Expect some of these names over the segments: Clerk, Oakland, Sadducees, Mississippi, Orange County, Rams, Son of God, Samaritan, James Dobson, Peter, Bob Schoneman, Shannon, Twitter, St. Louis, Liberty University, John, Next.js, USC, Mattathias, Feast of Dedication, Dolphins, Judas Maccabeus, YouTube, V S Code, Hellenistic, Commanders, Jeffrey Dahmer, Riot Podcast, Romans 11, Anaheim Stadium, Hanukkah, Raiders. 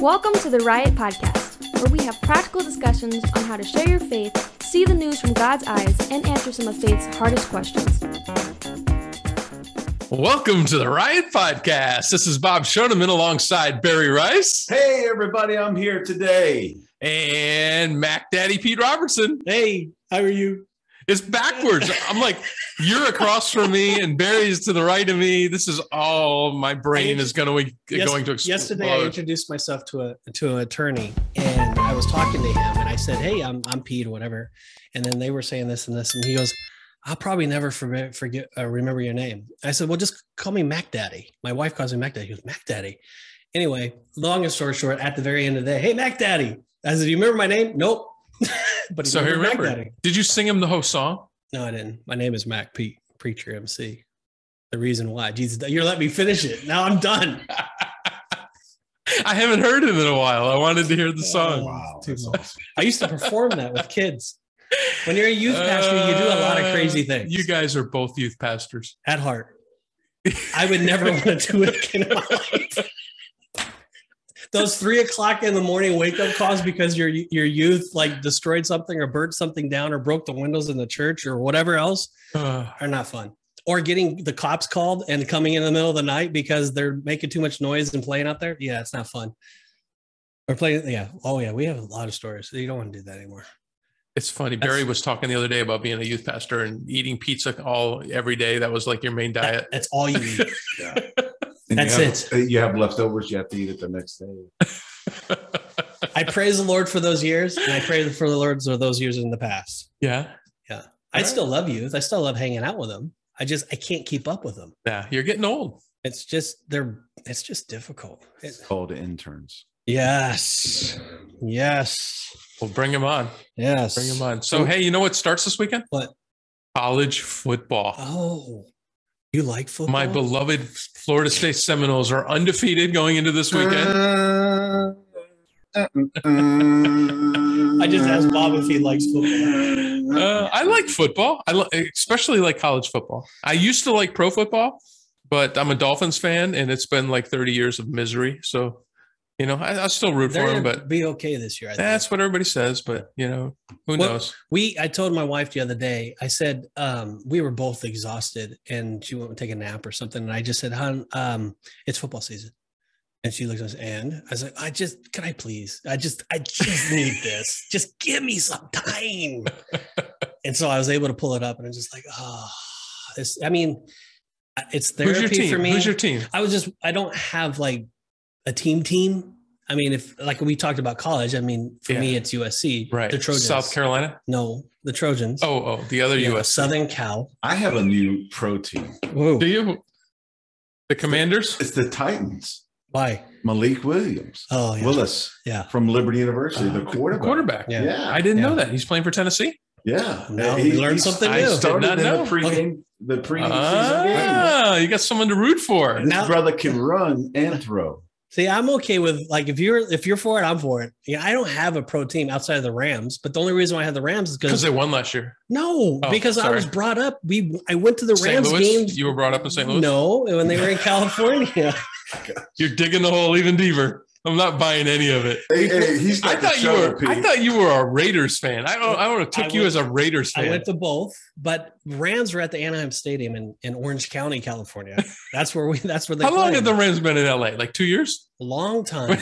Welcome to the Riot Podcast, where we have practical discussions on how to share your faith, see the news from God's eyes, and answer some of faith's hardest questions. Welcome to the Riot Podcast. This is Bob Schoneman alongside Barry Rice. Hey, everybody, I'm here today. And Mac Daddy Pete Robertson. Hey, how are you? It's backwards. I'm like, you're across from me and Barry's to the right of me. This is all my brain is going to explode. Yesterday, I introduced myself to an attorney, and I was talking to him, and I said, hey, I'm Pete or whatever. And then they were saying this and this, and he goes, I'll probably never remember your name. I said, well, just call me Mac Daddy. My wife calls me Mac Daddy. He goes, Mac Daddy. Anyway, long and short, at the very end of the day, hey, Mac Daddy. I said, do you remember my name? Nope. But so he remembered. Did you sing him the whole song? No, I didn't. My name is Mac Pete, preacher MC. The reason why. Jesus, you're letting me finish it. Now I'm done. I haven't heard it in a while. I wanted to hear the song. Wow, I used to perform that with kids. When you're a youth pastor, you do a lot of crazy things. You guys are both youth pastors. At heart. I would never want to do it again in my life. Those 3 o'clock in the morning wake-up calls because your youth like destroyed something or burnt something down or broke the windows in the church or whatever else are not fun. Or getting the cops called and coming in the middle of the night because they're making too much noise and playing out there. Yeah, it's not fun. Or playing, yeah. Oh, yeah, we have a lot of stories. You don't want to do that anymore. It's funny. Barry was talking the other day about being a youth pastor and eating pizza every day. That was like your main diet. That's all you eat. Yeah. And That's it. You have leftovers you have to eat it the next day. I praise the Lord for those years, and I pray for the Lord for those years in the past. Yeah. Yeah. I still love youth. I still love hanging out with them. I can't keep up with them. Yeah. You're getting old. It's just difficult. It's called interns. Yes. Yes. Well, bring them on. Yes. Bring them on. So, hey, you know what starts this weekend? What? College football. Oh. You like football? My beloved Florida State Seminoles are undefeated going into this weekend. I just asked Bob if he likes football. I like football. I especially like college football. I used to like pro football, but I'm a Dolphins fan, and it's been like 30 years of misery. So, you know, I still root for them. But be okay this year. I think. That's what everybody says. But you know, who knows? I told my wife the other day. I said we were both exhausted, and she went to take a nap or something. And I just said, "Hon, it's football season." And she looks at us, and I was like, "I just need this. Just give me some time." And so I was able to pull it up, and I'm just like, "Oh, this." I mean, it's therapy for me. Who's your team? I don't have like. A team. I mean, if like we talked about college, I mean, for me, it's USC, right? The Trojans, South Carolina. No, the Trojans. Oh, the other USC, Southern Cal. I have a new pro team. Whoa. Do you? The Commanders. It's the Titans. Why? Malik Williams. Oh, yeah. Willis. Yeah. From Liberty University, the quarterback. Yeah. I didn't know that he's playing for Tennessee. Yeah. Now he learned something new. I started did not know. The pregame season game. You got someone to root for. Now, his brother can run and throw. See, I'm okay with like if you're for it, I'm for it. Yeah, I don't have a pro team outside of the Rams, but the only reason why I have the Rams is because they won last year. No, I was brought up. I went to the Rams games. You were brought up in St. Louis? No, when they were in California. You're digging the hole even deeper. I'm not buying any of it. Hey, I thought you were a Raiders fan. I would have took you as a Raiders fan. I went to both, but Rams were at the Anaheim Stadium in Orange County, California. That's where they. How long have the Rams been in LA? Like 2 years? Long time.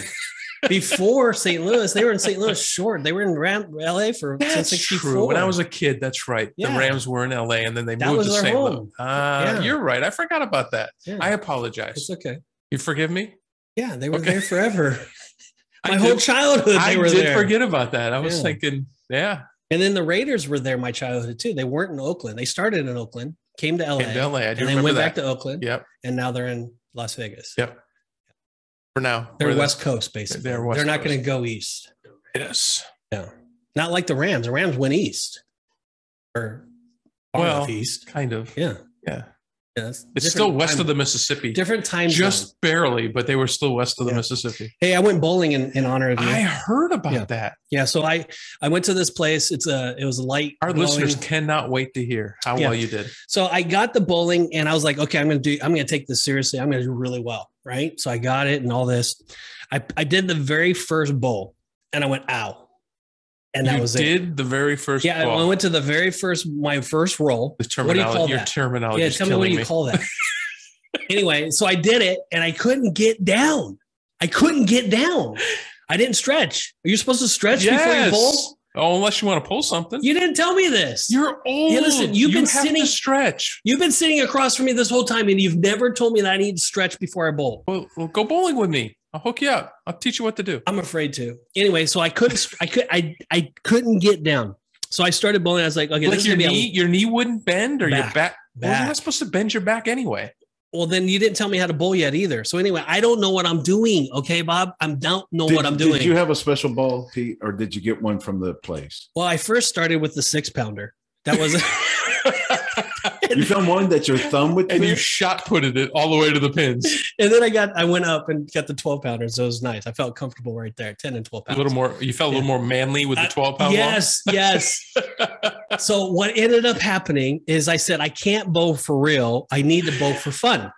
Before St. Louis, they were in St. Louis. Short. They were in LA for since '64. True. When I was a kid, that's right. Yeah. The Rams were in LA, and then they moved to St. Louis. Yeah. You're right. I forgot about that. Yeah. I apologize. It's okay. You forgive me? Yeah, they were there forever. My whole childhood, they were there. I did forget about that. I was thinking, yeah. And then the Raiders were there my childhood, too. They weren't in Oakland. They started in Oakland, came to L.A., and then went back to Oakland, and now they're in Las Vegas. Yep. For now. They're West Coast, basically. They're not going to go east. Yes. No. Not like the Rams. The Rams went east. Or far northeast. Kind of. Yeah. Yeah. Yes. It's still west of the Mississippi. Different time zone. Just barely, but they were still west of the Mississippi. Hey, I went bowling in honor of you. I heard about that. Yeah, so I went to this place. It was light. Our listeners cannot wait to hear how well you did. So I got the bowling and I was like, okay, I'm gonna take this seriously. I'm gonna do really well. Right. So I got it and all this. I did the very first bowl and I went, ow. And that was it. You did the very first ball. I went to the very first, my first roll. The terminology. What do you call that? Your terminology is killing me. Yeah, tell me what you call that. Anyway, so I did it, and I couldn't get down. I didn't stretch. Are you supposed to stretch before you bowl? Oh, unless you want to pull something. You didn't tell me this. You're old. Yeah, listen, you've been sitting across from me this whole time, and you've never told me that I need to stretch before I bowl. Well, go bowling with me. I'll hook you up. I'll teach you what to do. I'm afraid to. Anyway, so I couldn't get down. So I started bowling. I was like, okay, your knee wouldn't bend or your back. Well, you're not supposed to bend your back anyway. Well, then you didn't tell me how to bowl yet either. So anyway, I don't know what I'm doing. Okay, Bob, I don't know what I'm doing. Did you have a special ball, Pete, or did you get one from the place? Well, I first started with the 6-pounder. That was. You found one that your thumb would fit? And you shot putted it all the way to the pins. And then I went up and got the 12-pounders. So it was nice. I felt comfortable right there, 10 and 12 pounds. You felt a little more manly with the 12-pound ball? Yes, yes. So what ended up happening is I said, I can't bowl for real. I need to bowl for fun.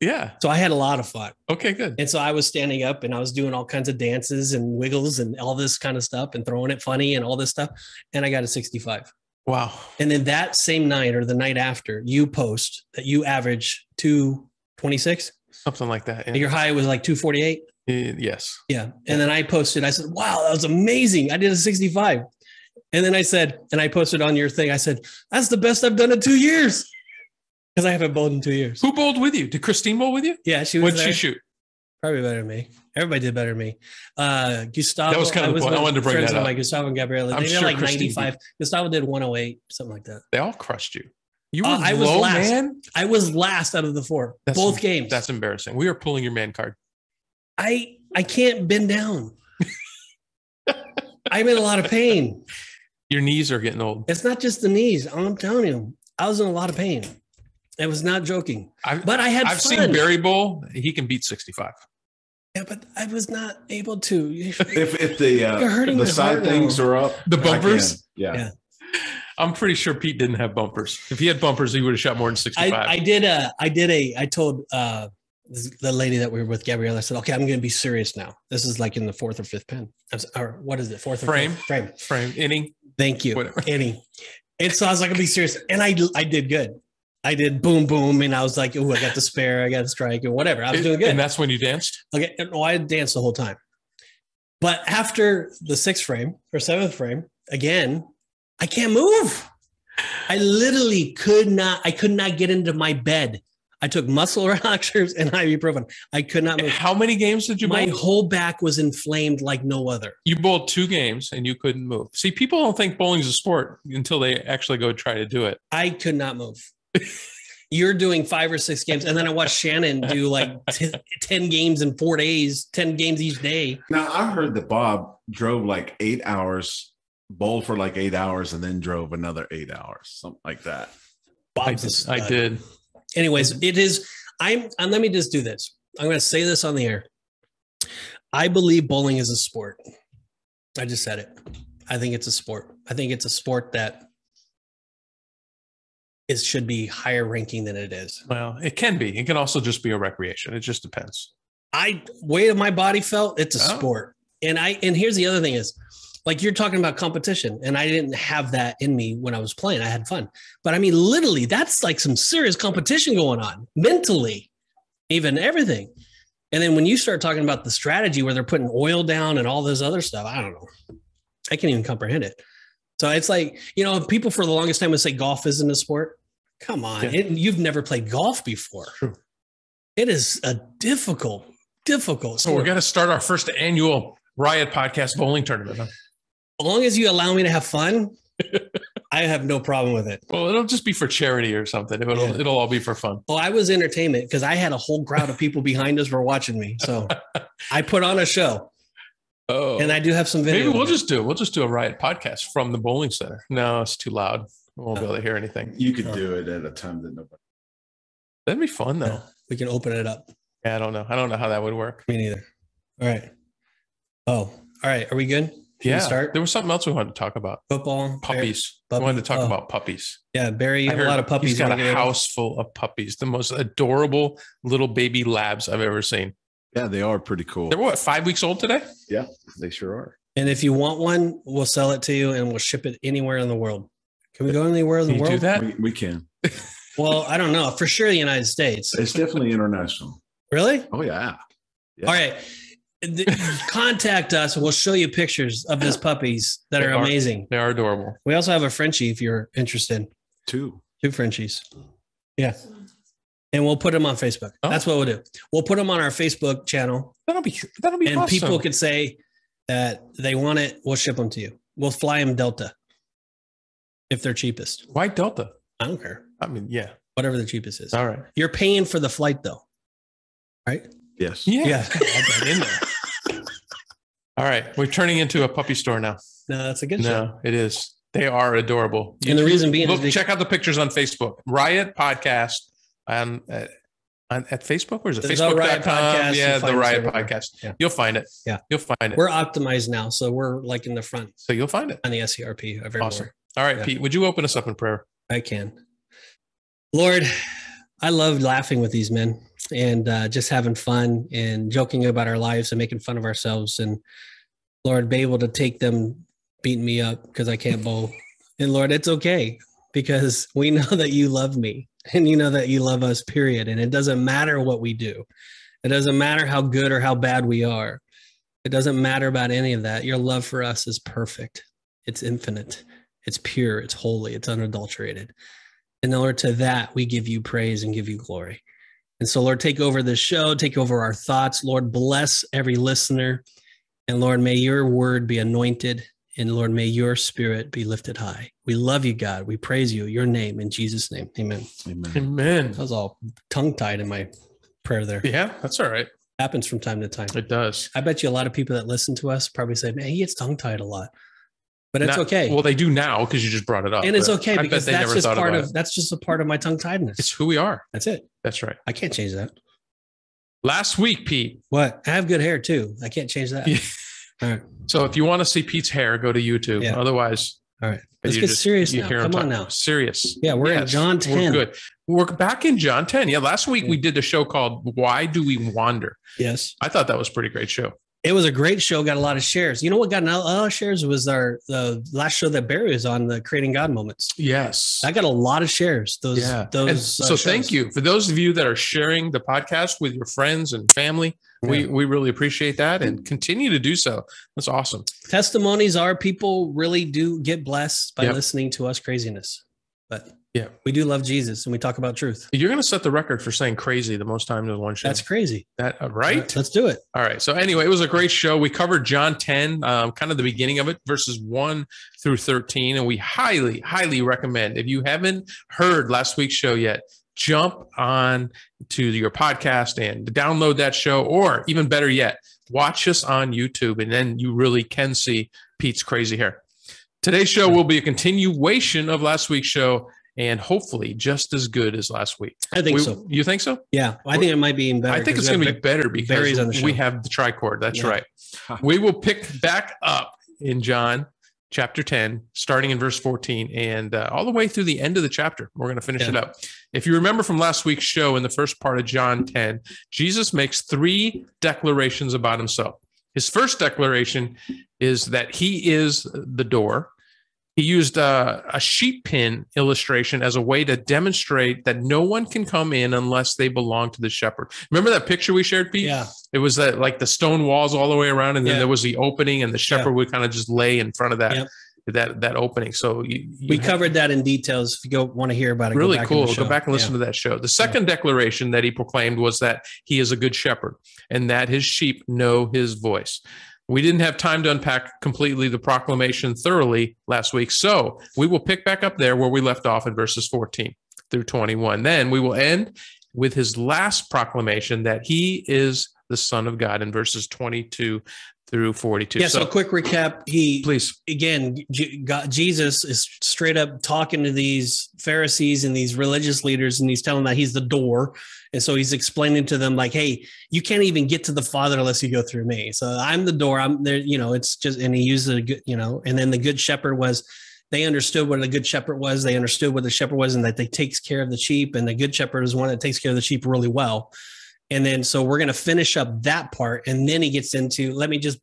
Yeah. So I had a lot of fun. Okay, good. And so I was standing up and I was doing all kinds of dances and wiggles and all this kind of stuff and throwing it funny and all this stuff. And I got a 65. Wow. And then that same night or the night after, you post that you average 226. Something like that. Yeah. Your high was like 248. Yes. Yeah. And then I posted, I said, wow, that was amazing. I did a 65. And then I said, and I posted on your thing, I said, that's the best I've done in 2 years. Because I haven't bowled in 2 years. Who bowled with you? Did Christine bowl with you? Yeah, she was there. What'd she shoot? Probably better than me. Everybody did better than me. Gustavo. That was kind of the point. I wanted to bring that up. Like Gustavo and Gabriella. They did like 95. Gustavo did 108, something like that. They all crushed you. You were low, man. I was last out of the four. Both games. That's embarrassing. We are pulling your man card. I can't bend down. I'm in a lot of pain. Your knees are getting old. It's not just the knees. I'm telling you. I was in a lot of pain. I was not joking. But I had fun. I've seen Barry bowl. He can beat 65. Yeah, but I was not able to. If the side things are up. The bumpers? Yeah. I'm pretty sure Pete didn't have bumpers. If he had bumpers, he would have shot more than 65. I told the lady that we were with, Gabrielle, I said, okay, I'm going to be serious now. This is like in the fourth or fifth pin. Or what is it? Frame. Inning. Thank you. Whatever. Inning. And so I was like, I'm going to be serious. And I did good. I did boom, boom, and I was like, oh, I got the spare, I got the strike, and whatever. I was doing good. And that's when you danced? Okay. No, I danced the whole time. But after the 6th frame or 7th frame, again, I can't move. I literally could not get into my bed. I took muscle relaxers and ibuprofen. I could not move. How many games did you bowl? My whole back was inflamed like no other. You bowled 2 games and you couldn't move. See, people don't think bowling's a sport until they actually go try to do it. I could not move. You're doing 5 or 6 games, and then I watched Shannon do like 10 games in 4 days, 10 games each day. Now I heard that Bob drove like 8 hours, bowled for like 8 hours, and then drove another 8 hours, something like that. Bob's I did. Anyways, it is. And let me just do this. I'm going to say this on the air. I believe bowling is a sport. I just said it. I think it's a sport. I think it's a sport that. It should be higher ranking than it is. Well, it can be. It can also just be a recreation. It just depends. Weight of my body felt it's a sport. And here's the other thing is, like you're talking about competition, and I didn't have that in me when I was playing. I had fun. But I mean, literally, that's like some serious competition going on mentally, even everything. And then when you start talking about the strategy where they're putting oil down and all this other stuff, I don't know. I can't even comprehend it. So it's like, you know, people for the longest time would say golf isn't a sport. Come on. Yeah. You've never played golf before. True. It is a difficult sport. So we're going to start our first annual Riot Podcast bowling tournament. Huh? As long as you allow me to have fun, I have no problem with it. Well, it'll just be for charity or something. It'll all be for fun. Well, I was entertainment because I had a whole crowd of people behind us were watching me. So I put on a show. Oh, and I do have some video. Maybe we'll just do a Riot Podcast from the bowling center. No, it's too loud. We won't be able to hear anything. You could do it at a time that nobody. That'd be fun though. We can open it up. Yeah, I don't know. I don't know how that would work. Me neither. All right. Oh, all right. Are we good? Yeah. Start? There was something else we wanted to talk about. Football. Puppies. Barry, we wanted to talk about puppies. Yeah, Barry, you have a lot of puppies. He's got a house full of puppies. The most adorable little baby labs I've ever seen. Yeah, they are pretty cool. They're what, 5 weeks old today? Yeah, they sure are. And if you want one, we'll sell it to you and we'll ship it anywhere in the world. Can we go anywhere in the world? Can you do that? We can. Well, I don't know. For sure, the United States. It's definitely international. Really? Oh, yeah. Yeah. All right. Contact us. We'll show you pictures of these puppies that are amazing. They are adorable. We also have a Frenchie if you're interested. Two Frenchies. Yeah. And we'll put them on Facebook. Oh. That's what we'll do. We'll put them on our Facebook channel. That'll be and awesome. People could say that they want it. We'll ship them to you. We'll fly them Delta if they're cheapest. Why Delta? I don't care. I mean, yeah. Whatever the cheapest is. All right. You're paying for the flight though. Right? Yes. Yeah. In there. All right. We're turning into a puppy store now. No, that's a good show. No, it is. They are adorable. And the reason being, check out the pictures on Facebook. Riot Podcast at Facebook, or is it Facebook.com? Yeah, the Riot Podcast. Yeah. You'll find it. Yeah. You'll find it. We're optimized now, so we're like in the front. So you'll find it. On the SCRP. Of everywhere. Awesome. All right, yeah. Pete, would you open us up in prayer? I can. Lord, I love laughing with these men and just having fun and joking about our lives and making fun of ourselves. And Lord, be able to take them beating me up because I can't bowl. And Lord, it's okay because we know that you love me and you know that you love us, period. And it doesn't matter what we do. It doesn't matter how good or how bad we are. It doesn't matter about any of that. Your love for us is perfect. It's infinite. It's pure. It's holy. It's unadulterated. And Lord, to that, we give you praise and give you glory. And so, Lord, take over this show, take over our thoughts. Lord, bless every listener. And Lord, may your word be anointed. And Lord, may your spirit be lifted high. We love you, God. We praise you, your name, in Jesus' name. Amen. Amen. Amen. I was all tongue-tied in my prayer there. Yeah, that's all right. Happens from time to time. It does. I bet you a lot of people that listen to us probably say, man, he gets tongue-tied a lot. But it's okay. Well, they do now because you just brought it up. And it's okay because that's just a part of my tongue-tiedness. It's who we are. That's it. That's right. I can't change that. Last week, Pete. What? I have good hair too. I can't change that. Yeah. All right. So if you want to see Pete's hair, go to YouTube. Yeah. Otherwise. All right. Let's get serious now. Come on now. Serious. Yeah, we're in John 10. We're good. We're back in John 10. Yeah, last week we did a show called Why Do We Wander? Yes. I thought that was a pretty great show. It was a great show. Got a lot of shares. You know what got a lot of shares was the last show that Barry was on, the Creating God Moments. Yes. I got a lot of shares. So thank you. For those of you that are sharing the podcast with your friends and family, we really appreciate that and continue to do so. That's awesome. Testimonies are people really do get blessed by listening to us craziness. But yeah, we do love Jesus and we talk about truth. You're going to set the record for saying crazy the most times in one show. That's crazy. Right? All right, let's do it. All right. So anyway, it was a great show. We covered John 10, kind of the beginning of it, verses 1 through 13. And we highly, highly recommend, if you haven't heard last week's show yet, jump on to your podcast and download that show, or even better yet, watch us on YouTube. And then you really can see Pete's crazy hair. Today's show will be a continuation of last week's show, and hopefully just as good as last week. I think so. You think so? Yeah. I think it might be even better. I think it's going to be better because we have the tricord. That's right. We will pick back up in John chapter 10, starting in verse 14 and all the way through the end of the chapter. We're going to finish it up. If you remember from last week's show in the first part of John 10, Jesus makes three declarations about himself. His first declaration is that he is the door. He used a sheep pen illustration as a way to demonstrate that no one can come in unless they belong to the shepherd. Remember that picture we shared, Pete? Yeah. It was that, like the stone walls all the way around, and then there was the opening, and the shepherd would kind of just lay in front of that that opening. So we covered that in details. If you want to hear about it, really cool. Go back and listen to that show. The second declaration that he proclaimed was that he is a good shepherd and that his sheep know his voice. We didn't have time to unpack completely the proclamation thoroughly last week, so we will pick back up there where we left off in verses 14 through 21. Then we will end with his last proclamation that he is the Son of God in verses 22 through 42. Yeah, so quick recap. Jesus is straight up talking to these Pharisees and these religious leaders, and he's telling them that he's the door. And so he's explaining to them like, hey, you can't even get to the Father unless you go through me. So I'm the door. I'm there. You know, it's just, and he used a good, you know, and then the good shepherd was, they understood what a good shepherd was. They understood what the shepherd was and that they takes care of the sheep. And the good shepherd is one that takes care of the sheep really well. And then, so we're going to finish up that part. And then he gets into, let me just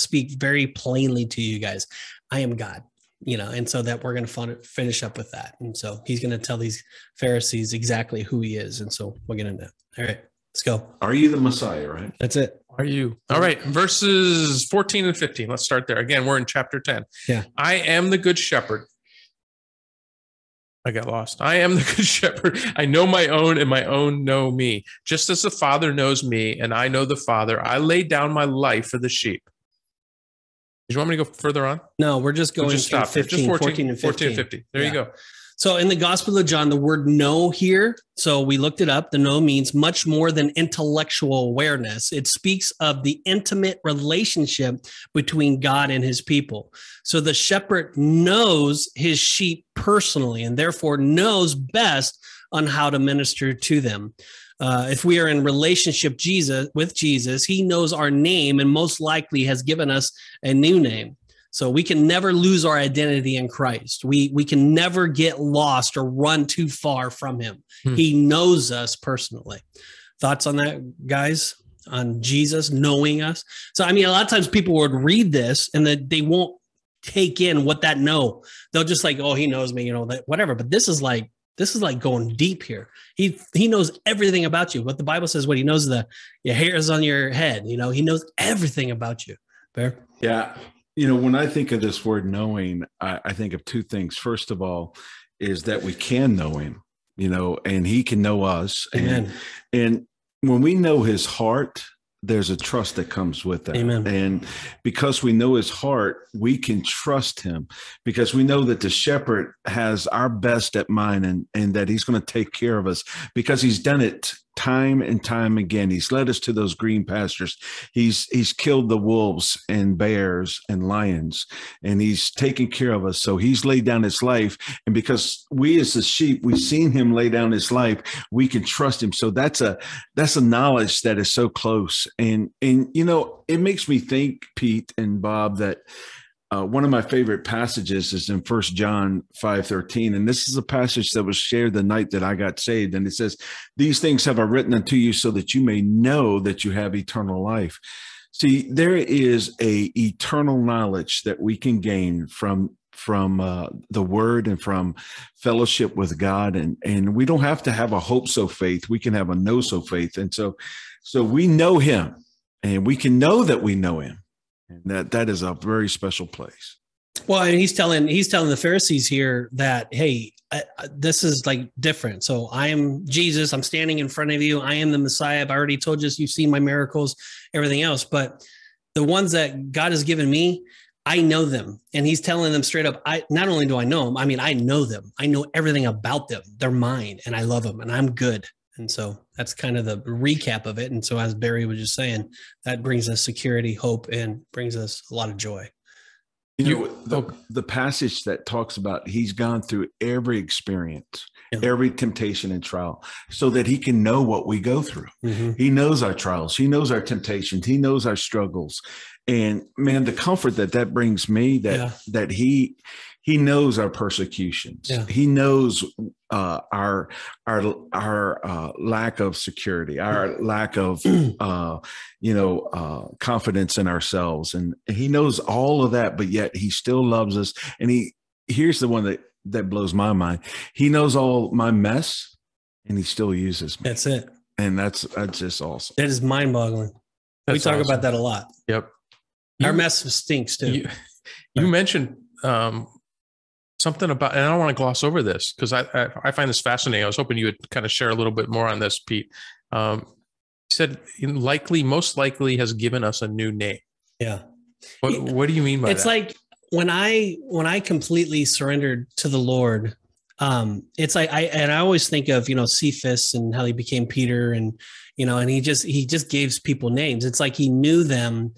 speak very plainly to you guys. I am God, you know, and so that we're going to finish up with that. And so he's going to tell these Pharisees exactly who he is. And so we'll get into that. All right, let's go. Are you the Messiah, right? That's it. Are you? All right. Verses 14 and 15. Let's start there. Again, we're in chapter 10. Yeah. I am the good shepherd. I got lost. I am the good shepherd. I know my own and my own know me. Just as the Father knows me and I know the Father, I lay down my life for the sheep. Did you want me to go further on? No, we're just going to 14 and 15. There you go. So in the Gospel of John, the word know here, so we looked it up, the know means much more than intellectual awareness. It speaks of the intimate relationship between God and his people. So the shepherd knows his sheep personally and therefore knows best on how to minister to them. If we are in relationship with Jesus, he knows our name and most likely has given us a new name. So we can never lose our identity in Christ. We can never get lost or run too far from him. He knows us personally. Thoughts on that, guys? On Jesus knowing us? So, I mean, a lot of times people would read this and that they won't take in what that know. They'll just like, oh, he knows me, you know, that whatever. But this is like going deep here. He knows everything about you. What the Bible says, what he knows, your hairs on your head, you know, he knows everything about you. Bear? Yeah. You know, when I think of this word knowing, I think of two things. First of all, is that we can know him, you know, and he can know us. Amen. And when we know his heart, there's a trust that comes with that. Amen. And because we know his heart, we can trust him because we know that the shepherd has our best at mind and that he's going to take care of us because he's done it time and time again. He's led us to those green pastures. He's killed the wolves and bears and lions, and he's taken care of us. So he's laid down his life. And because we as the sheep, we've seen him lay down his life, we can trust him. So that's a knowledge that is so close. And you know, it makes me think, Pete and Bob, that one of my favorite passages is in 1 John 5:13, and this is a passage that was shared the night that I got saved. And it says, "These things have I written unto you so that you may know that you have eternal life." See, there is an eternal knowledge that we can gain from the word and from fellowship with God. And we don't have to have a hope so faith. We can have a know so faith. And so we know him, and we can know that we know him. And that is a very special place. Well, and he's telling the Pharisees here that, hey, this is like different. So I am Jesus. I'm standing in front of you. I am the Messiah. I've already told you. You've seen my miracles, everything else. But the ones that God has given me, I know them. And he's telling them straight up, not only do I know them, I mean, I know them. I know everything about them. They're mine, and I love them, and I'm good. And so that's kind of the recap of it. And so as Barry was just saying, that brings us security, hope, and brings us a lot of joy. You know, the passage that talks about he's gone through every experience, every temptation and trial, so that he can know what we go through. Mm-hmm. He knows our trials. He knows our temptations. He knows our struggles. And man, the comfort that brings me that he knows our persecutions. Yeah. He knows our lack of security, our lack of confidence in ourselves, and he knows all of that. But yet he still loves us. And here's the one that blows my mind. He knows all my mess, and he still uses me. That's it. And that's just awesome. That is mind boggling. We talk about that a lot. Yep. Our mess stinks too. You mentioned something about, and I don't want to gloss over this because I find this fascinating. I was hoping you would kind of share a little bit more on this, Pete. You said most likely has given us a new name. Yeah. What do you mean by that? It's like when I completely surrendered to the Lord, it's like, I always think of, you know, Cephas and how he became Peter, and, you know, and he just gives people names. It's like he knew them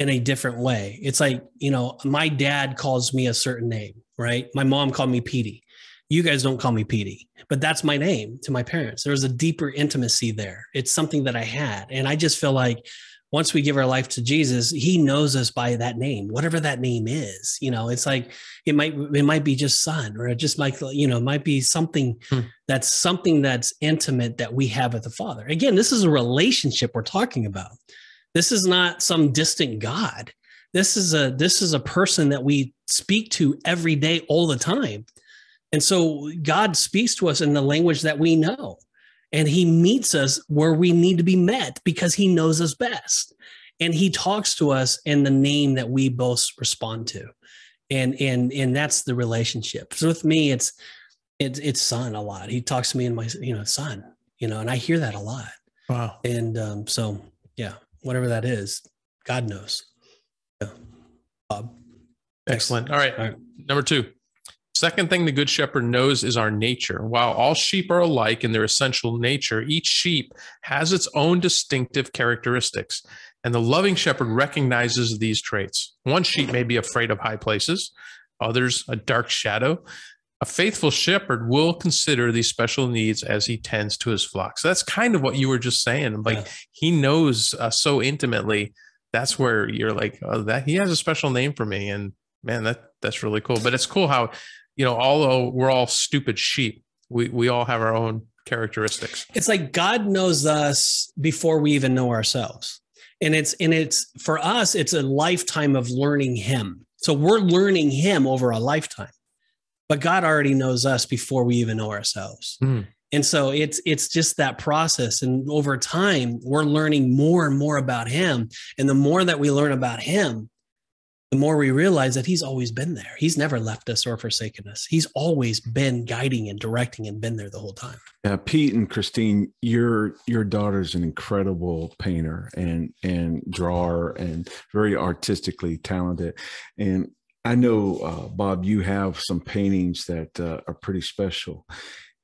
in a different way. It's like, you know, my dad calls me a certain name, right? My mom called me Petey. You guys don't call me Petey, but that's my name to my parents. There was a deeper intimacy there. It's something that I had. And I just feel like once we give our life to Jesus, he knows us by that name, whatever that name is. You know, it's like, it might be just son, or it just might, you know, might be something that's something that's intimate that we have with the Father. Again, this is a relationship we're talking about. This is not some distant God. This is a person that we speak to every day, all the time. And so God speaks to us in the language that we know, and he meets us where we need to be met because he knows us best. And he talks to us in the name that we both respond to. And that's the relationship. So with me, it's son a lot. He talks to me in my, you know, son, you know, and I hear that a lot. Wow. And so, yeah, whatever that is, God knows. Yeah. Bob. Excellent. All right. All right. Number two. Second thing the Good Shepherd knows is our nature. While all sheep are alike in their essential nature, each sheep has its own distinctive characteristics, and the loving shepherd recognizes these traits. One sheep may be afraid of high places, others a dark shadow. A faithful shepherd will consider these special needs as he tends to his flock. So that's kind of what you were just saying. Like, he knows so intimately. That's where you're like, oh, that he has a special name for me. And man, that's really cool. But it's cool how, you know, although we're all stupid sheep, we all have our own characteristics. It's like God knows us before we even know ourselves. And it's for us, it's a lifetime of learning him. So we're learning him over a lifetime, but God already knows us before we even know ourselves. Mm. And so it's just that process. And over time, we're learning more and more about him. And the more that we learn about him, the more we realize that he's always been there. He's never left us or forsaken us. He's always been guiding and directing and been there the whole time. Yeah, Pete and Christine, your daughter's an incredible painter and drawer and very artistically talented. And I know, Bob, you have some paintings that are pretty special.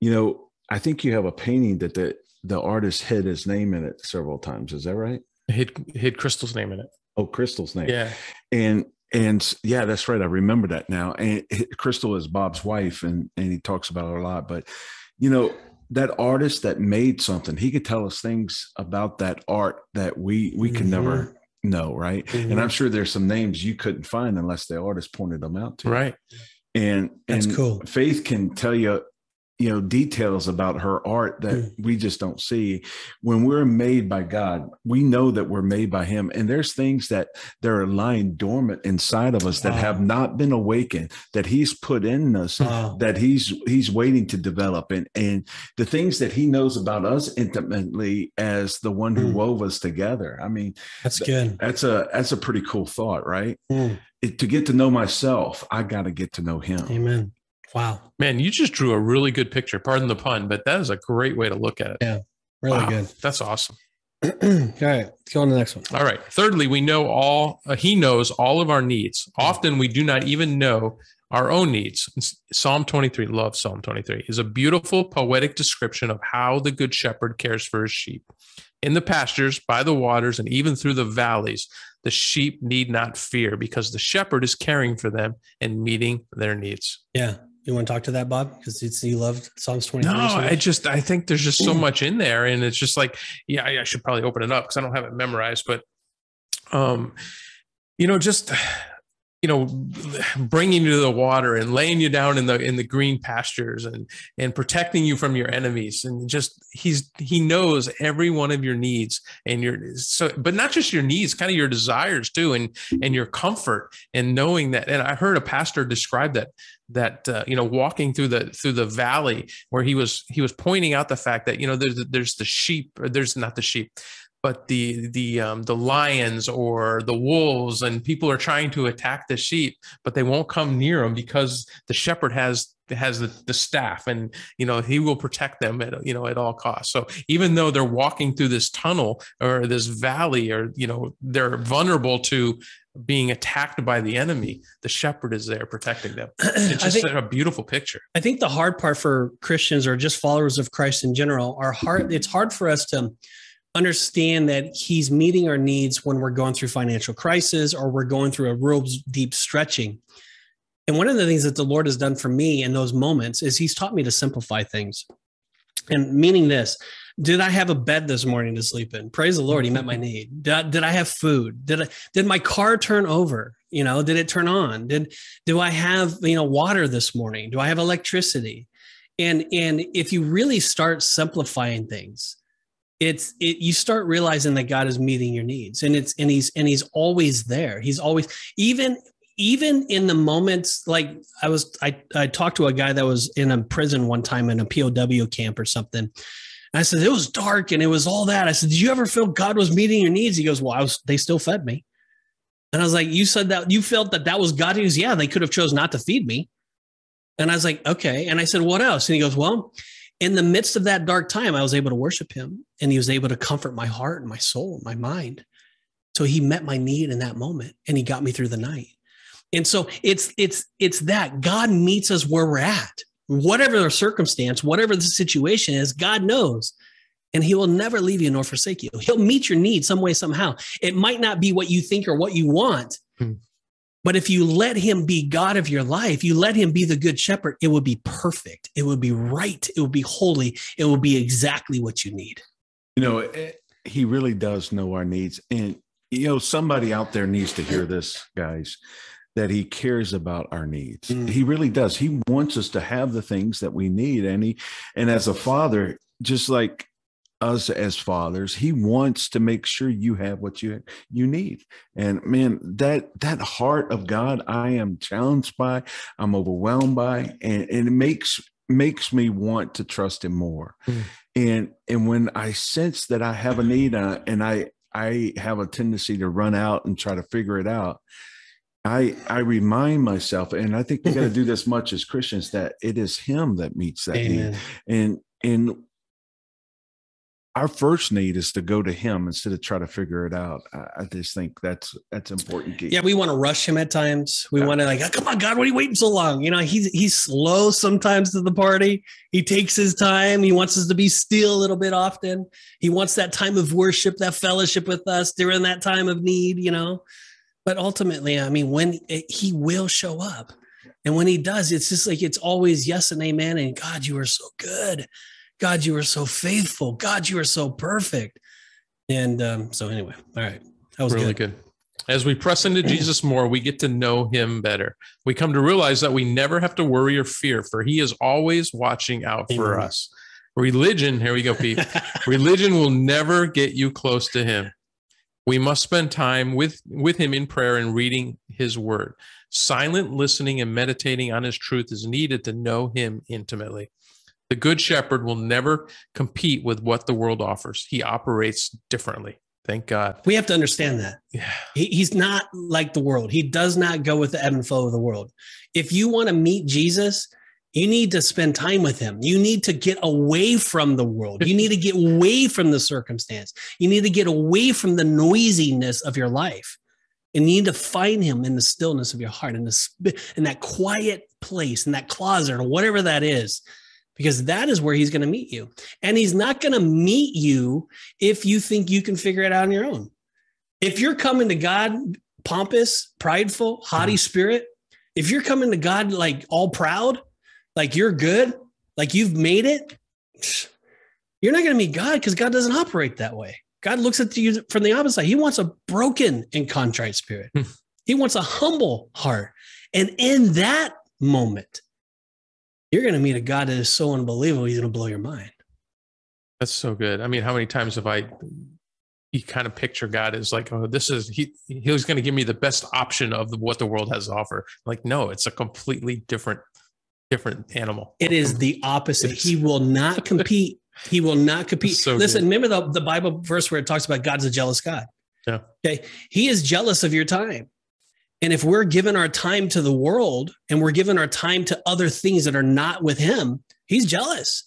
You know, I think you have a painting that the artist hid his name in it several times. Is that right? Hid Crystal's name in it. Oh, Crystal's name. Yeah. And yeah, that's right. I remember that now. And Crystal is Bob's wife, and he talks about her a lot. But, you know, that artist that made something, he could tell us things about that art that we can never know, right? Mm-hmm. And I'm sure there's some names you couldn't find unless the artist pointed them out to you. Right. And that's cool. Faith can tell you, you know, details about her art that we just don't see. When we're made by God, we know that we're made by him. And there's things that are lying dormant inside of us that have not been awakened, that he's put in us, that he's waiting to develop. And the things that he knows about us intimately as the one who wove us together. I mean, that's good. That's a pretty cool thought, right? Mm. To get to know myself, I got to get to know him. Amen. Wow, man, you just drew a really good picture. Pardon the pun, but that is a great way to look at it. Yeah, really good. That's awesome. All right, let's go on to the next one. All right. Thirdly, we know he knows all of our needs. Often we do not even know our own needs. Psalm 23, love Psalm 23, is a beautiful poetic description of how the Good Shepherd cares for his sheep. In the pastures, by the waters, and even through the valleys, the sheep need not fear because the shepherd is caring for them and meeting their needs. Yeah. You want to talk to that, Bob? Because you loved Psalms 23. No, so I think there's just so much in there. And it's just like, yeah, I should probably open it up because I don't have it memorized. But, you know, just, you know, bringing you to the water and laying you down in the green pastures and protecting you from your enemies. And just, he knows every one of your needs and but not just your needs, kind of your desires too, and your comfort and knowing that. And I heard a pastor describe that you know, walking through the valley where he was pointing out the fact that, you know, there's the sheep, or there's not the sheep, but the lions or the wolves, and people are trying to attack the sheep, but they won't come near them because the shepherd has the staff, and, you know, he will protect them at, you know, at all costs. So even though they're walking through this tunnel or this valley, or, you know, they're vulnerable to being attacked by the enemy, the shepherd is there protecting them. It's just a beautiful picture. I think the hard part for Christians, or just followers of Christ in general, it's hard for us to understand that he's meeting our needs when we're going through financial crisis or we're going through a real deep stretching. And one of the things that the Lord has done for me in those moments is he's taught me to simplify things. And meaning this, did I have a bed this morning to sleep in? Praise the Lord, he met my need. Did I have food? Did my car turn over? You know, did it turn on? Do I have, you know, water this morning? Do I have electricity? And if you really start simplifying things, you start realizing that God is meeting your needs, and he's always there. He's always, even in the moments, like I talked to a guy that was in a prison one time in a POW camp or something. And I said, it was dark and it was all that. I said, did you ever feel God was meeting your needs? He goes, well, they still fed me. And I was like, you said that you felt that was God. He goes, yeah, they could have chose not to feed me. And I was like, okay. And I said, what else? And he goes, well, in the midst of that dark time, I was able to worship him, and he was able to comfort my heart and my soul, and my mind. So he met my need in that moment, and he got me through the night. And so it's that God meets us where we're at, whatever the circumstance, whatever the situation is, God knows, and he will never leave you nor forsake you. He'll meet your need some way, somehow. It might not be what you think or what you want, but if you let him be God of your life, you let him be the good shepherd, it will be perfect. It will be right. It will be holy. It will be exactly what you need. You know, he really does know our needs. And, you know, somebody out there needs to hear this, guys, that he cares about our needs. Mm. He really does. He wants us to have the things that we need. And as a father, just like us as fathers, he wants to make sure you have what you need. And man, that heart of God, I am challenged by, I'm overwhelmed by, and it makes me want to trust him more. Mm. And when I sense that I have a need, and I have a tendency to run out and try to figure it out, I remind myself, and I think we got to do this much as Christians, that it is him that meets that need. And our first need is to go to him instead of try to figure it out. I just think that's important. Key. Yeah. We want to rush him at times. We want to like, oh, come on, God, what are you waiting so long? You know, he's slow sometimes to the party. He takes his time. He wants us to be still a little bit often. He wants that time of worship, that fellowship with us during that time of need, you know, but ultimately, I mean, when he will show up, and when he does, it's just like, it's always yes and amen. And God, you are so good. God, you are so faithful. God, you are so perfect. And so anyway, all right. That was really good. As we press into Jesus more, we get to know him better. We come to realize that we never have to worry or fear, for he is always watching out for us. Religion, here we go, Pete. Religion will never get you close to him. We must spend time with him in prayer and reading his word. Silent listening and meditating on his truth is needed to know him intimately. The good shepherd will never compete with what the world offers. He operates differently. Thank God. We have to understand that. Yeah. He's not like the world. He does not go with the ebb and flow of the world. If you want to meet Jesus, you need to spend time with him. You need to get away from the world. You need to get away from the circumstance. You need to get away from the noisiness of your life. And you need to find him in the stillness of your heart, in that quiet place, in that closet, or whatever that is. Because that is where he's going to meet you. And he's not going to meet you if you think you can figure it out on your own. If you're coming to God pompous, prideful, haughty spirit, if you're coming to God like all proud, like you're good, like you've made it, you're not going to meet God, because God doesn't operate that way. God looks at you from the opposite. He wants a broken and contrite spirit. He wants a humble heart. And in that moment, you're going to meet a God that is so unbelievable, he's going to blow your mind. That's so good. I mean, how many times have you kind of picture God as like, oh, he's going to give me the best option of what the world has to offer. Like, no, it's a completely different animal. It is the opposite. He will not compete. He will not compete. So listen, good. Remember the Bible verse where it talks about God's a jealous God. Yeah. Okay. He is jealous of your time. And if we're giving our time to the world and we're giving our time to other things that are not with him, he's jealous,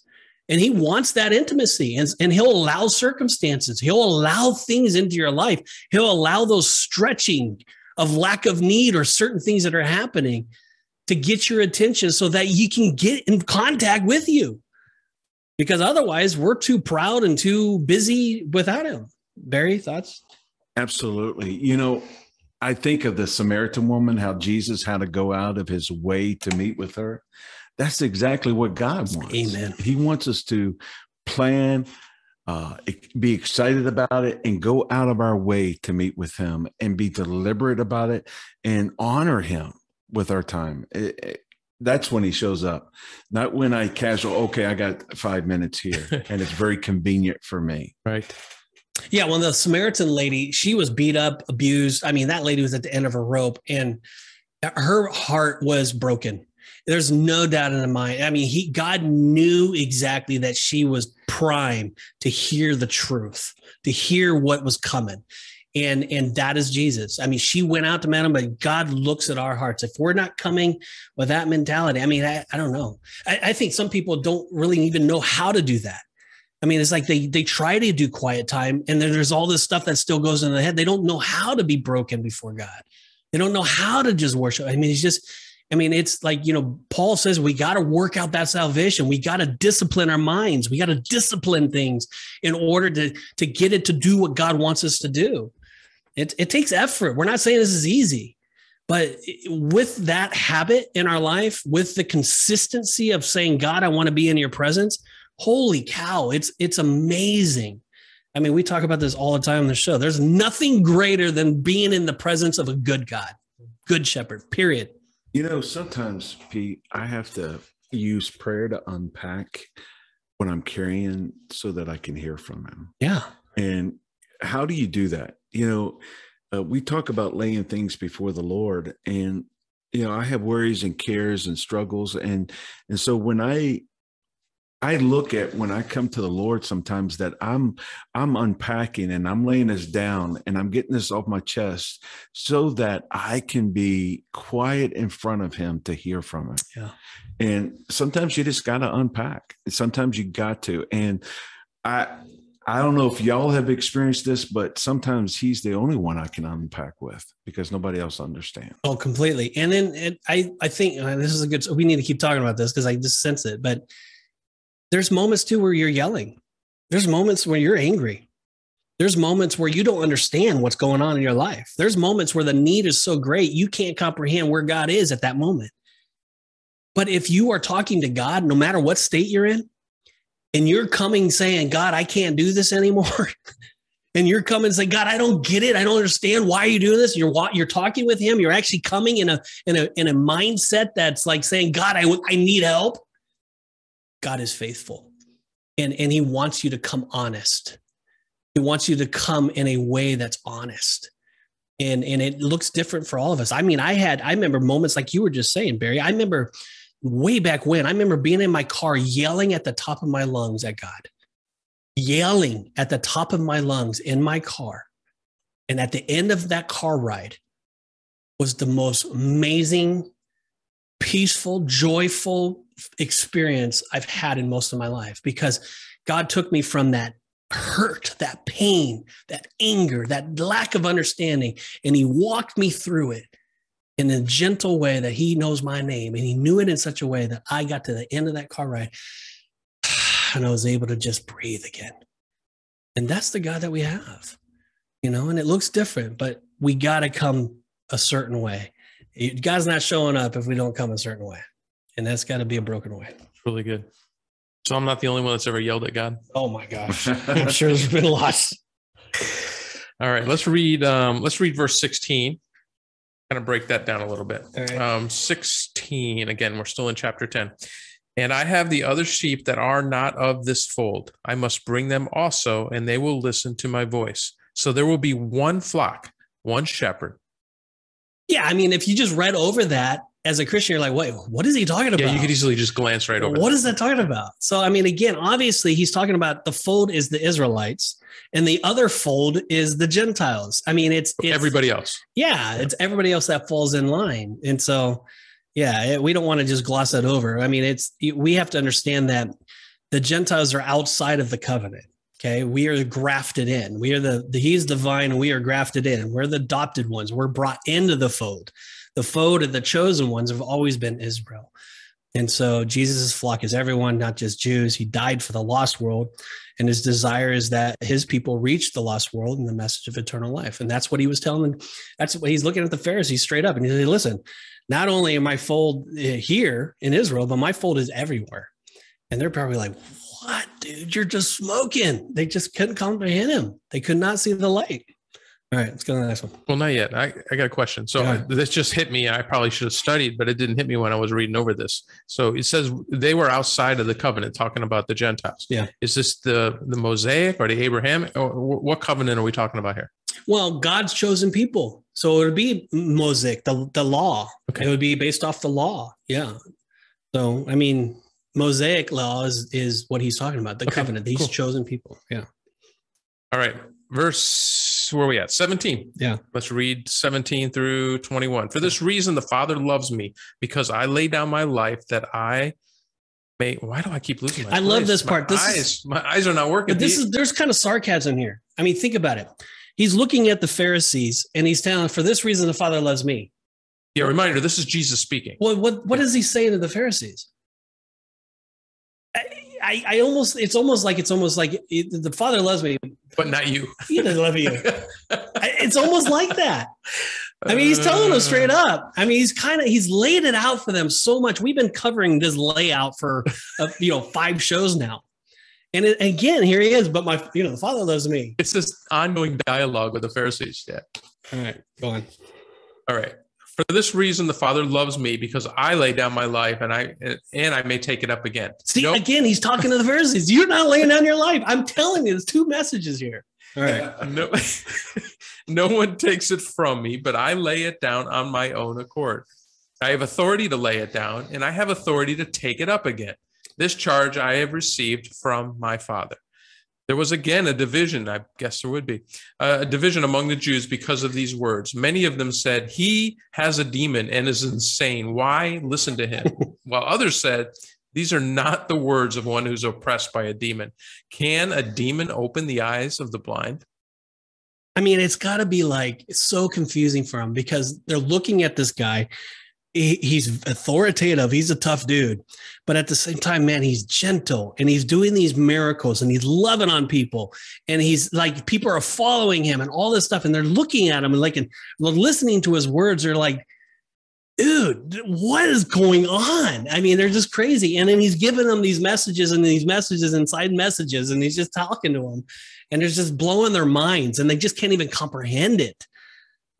and he wants that intimacy, and he'll allow circumstances. He'll allow things into your life. He'll allow those stretching of lack of need or certain things that are happening to get your attention so that he can get in contact with you. because otherwise we're too proud and too busy without him. Barry, thoughts? Absolutely. You know, I think of the Samaritan woman, how Jesus had to go out of his way to meet with her. That's exactly what God wants. Amen. He wants us to plan, be excited about it, and go out of our way to meet with him and be deliberate about it and honor him with our time. That's when he shows up, not when I casual, okay, I got 5 minutes here and it's very convenient for me. Right. Yeah. Well, the Samaritan lady, she was beat up, abused. I mean, that lady was at the end of her rope and her heart was broken. There's no doubt in my mind. I mean, God knew exactly that she was primed to hear the truth, to hear what was coming. And that is Jesus. I mean, she went out to Madam, but God looks at our hearts. If we're not coming with that mentality, I mean, I don't know. I think some people don't really even know how to do that. I mean, it's like they try to do quiet time and then there's all this stuff that still goes in their head. They don't know how to be broken before God. They don't know how to just worship. I mean, it's like, you know, Paul says, we got to work out that salvation. We got to discipline our minds. We got to discipline things in order to get it to do what God wants us to do. It takes effort. We're not saying this is easy, but with that habit in our life, with the consistency of saying, God, I want to be in your presence. Holy cow. It's amazing. I mean, we talk about this all the time on the show. There's nothing greater than being in the presence of a good God, good shepherd, period. You know, sometimes, Pete, I have to use prayer to unpack what I'm carrying so that I can hear from him. Yeah. And how do you do that? You know, we talk about laying things before the Lord, and, you know, I have worries and cares and struggles. And so when I look at when I come to the Lord, sometimes that I'm unpacking and I'm laying this down and I'm getting this off my chest so that I can be quiet in front of him to hear from him. Yeah. And sometimes you just got to unpack. Sometimes you got to. And I don't know if y'all have experienced this, but sometimes he's the only one I can unpack with because nobody else understands. Oh, completely. And then I think this is we need to keep talking about this because I just sense it, but there's moments too where you're yelling. There's moments where you're angry. There's moments where you don't understand what's going on in your life. There's moments where the need is so great, you can't comprehend where God is at that moment. But if you are talking to God, no matter what state you're in, and you're coming saying, God, I can't do this anymore. And you're coming saying, God, I don't get it. I don't understand. Why are you doing this? You're talking with him. You're actually coming in a mindset that's like saying, God, I need help. God is faithful, and he wants you to come honest. He wants you to come in a way that's honest, and it looks different for all of us. I mean, I remember moments like you were just saying, Barry. I remember way back when, I remember being in my car yelling at the top of my lungs at God, yelling at the top of my lungs in my car. And at the end of that car ride was the most amazing, peaceful, joyful experience I've had in most of my life, because God took me from that hurt, that pain, that anger, that lack of understanding, and he walked me through it in a gentle way that he knows my name. And he knew it in such a way that I got to the end of that car ride and I was able to just breathe again. And that's the God that we have, you know, and it looks different, but we got to come a certain way. God's not showing up if we don't come a certain way. And that's got to be a broken way. Really good. So I'm not the only one that's ever yelled at God. Oh my gosh. I'm sure there's been lots. All right. Let's read verse 16. Kind of break that down a little bit. All right. 16. Again, we're still in chapter 10. And I have the other sheep that are not of this fold. I must bring them also, and they will listen to my voice. So there will be one flock, one shepherd. Yeah. I mean, if you just read over that, as a Christian, you're like, wait, what is he talking about? Yeah, you could easily just glance right over. What is that talking about? So, I mean, again, obviously he's talking about the fold is the Israelites and the other fold is the Gentiles. I mean, it's everybody else. Yeah, it's everybody else that falls in line. And so, yeah, we don't want to just gloss that over. I mean, we have to understand that the Gentiles are outside of the covenant. Okay, we are grafted in. We are he's the vine and we are grafted in. We're the adopted ones. We're brought into the fold. The fold of the chosen ones have always been Israel. And so Jesus' flock is everyone, not just Jews. He died for the lost world. And his desire is that his people reach the lost world and the message of eternal life. And that's what he was telling them. That's what he's looking at the Pharisees straight up. And he said, listen, not only am I fold here in Israel, but my fold is everywhere. And they're probably like, what, dude, you're just smoking. They just couldn't comprehend him. They could not see the light. All right, let's go to the next one. Well, not yet. I got a question. So this just hit me. I probably should have studied, but it didn't hit me when I was reading over this. So it says they were outside of the covenant, talking about the Gentiles. Yeah. Is this the Mosaic or the Abrahamic? Or what covenant are we talking about here? Well, God's chosen people. So it would be Mosaic, the law. Okay. It would be based off the law. Yeah. So, I mean, Mosaic law is what he's talking about, the covenant. He's chosen people. Yeah. All right. Verse, where are we at? 17. Yeah. Let's read 17 through 21. For this reason, the Father loves me, because I lay down my life that I may. Why do I keep losing my love this part. My eyes are not working. But there's kind of sarcasm here. I mean, think about it. He's looking at the Pharisees and he's telling, for this reason, the Father loves me. Yeah. Reminder, this is Jesus speaking. Well, what does he say to the Pharisees? It's almost like the Father loves me, but not you. He doesn't love you. It's almost like that. I mean, he's telling us straight up. I mean, he's laid it out for them so much. We've been covering this layout for, 5 shows now. And again, here he is, but the Father loves me. It's this ongoing dialogue with the Pharisees. Yeah. All right. Go on. All right. For this reason, the Father loves me, because I lay down my life and I may take it up again. See, again, he's talking to the Pharisees. You're not laying down your life. I'm telling you, there's 2 messages here. All right. No one takes it from me, but I lay it down on my own accord. I have authority to lay it down, and I have authority to take it up again. This charge I have received from my Father. There was again a division, I guess there would be, a division among the Jews because of these words. Many of them said, he has a demon and is insane. Why listen to him? While others said, these are not the words of one who's oppressed by a demon. Can a demon open the eyes of the blind? I mean, it's got to be it's so confusing for them, because they're looking at this guy. He's authoritative. He's a tough dude, but at the same time, man, he's gentle and he's doing these miracles and he's loving on people. And he's like, people are following him and all this stuff. And they're looking at him and listening to his words. They're like, dude, what is going on? I mean, they're just crazy. And then he's giving them these messages and these messages inside messages. And he's just talking to them and they're just blowing their minds and they just can't even comprehend it.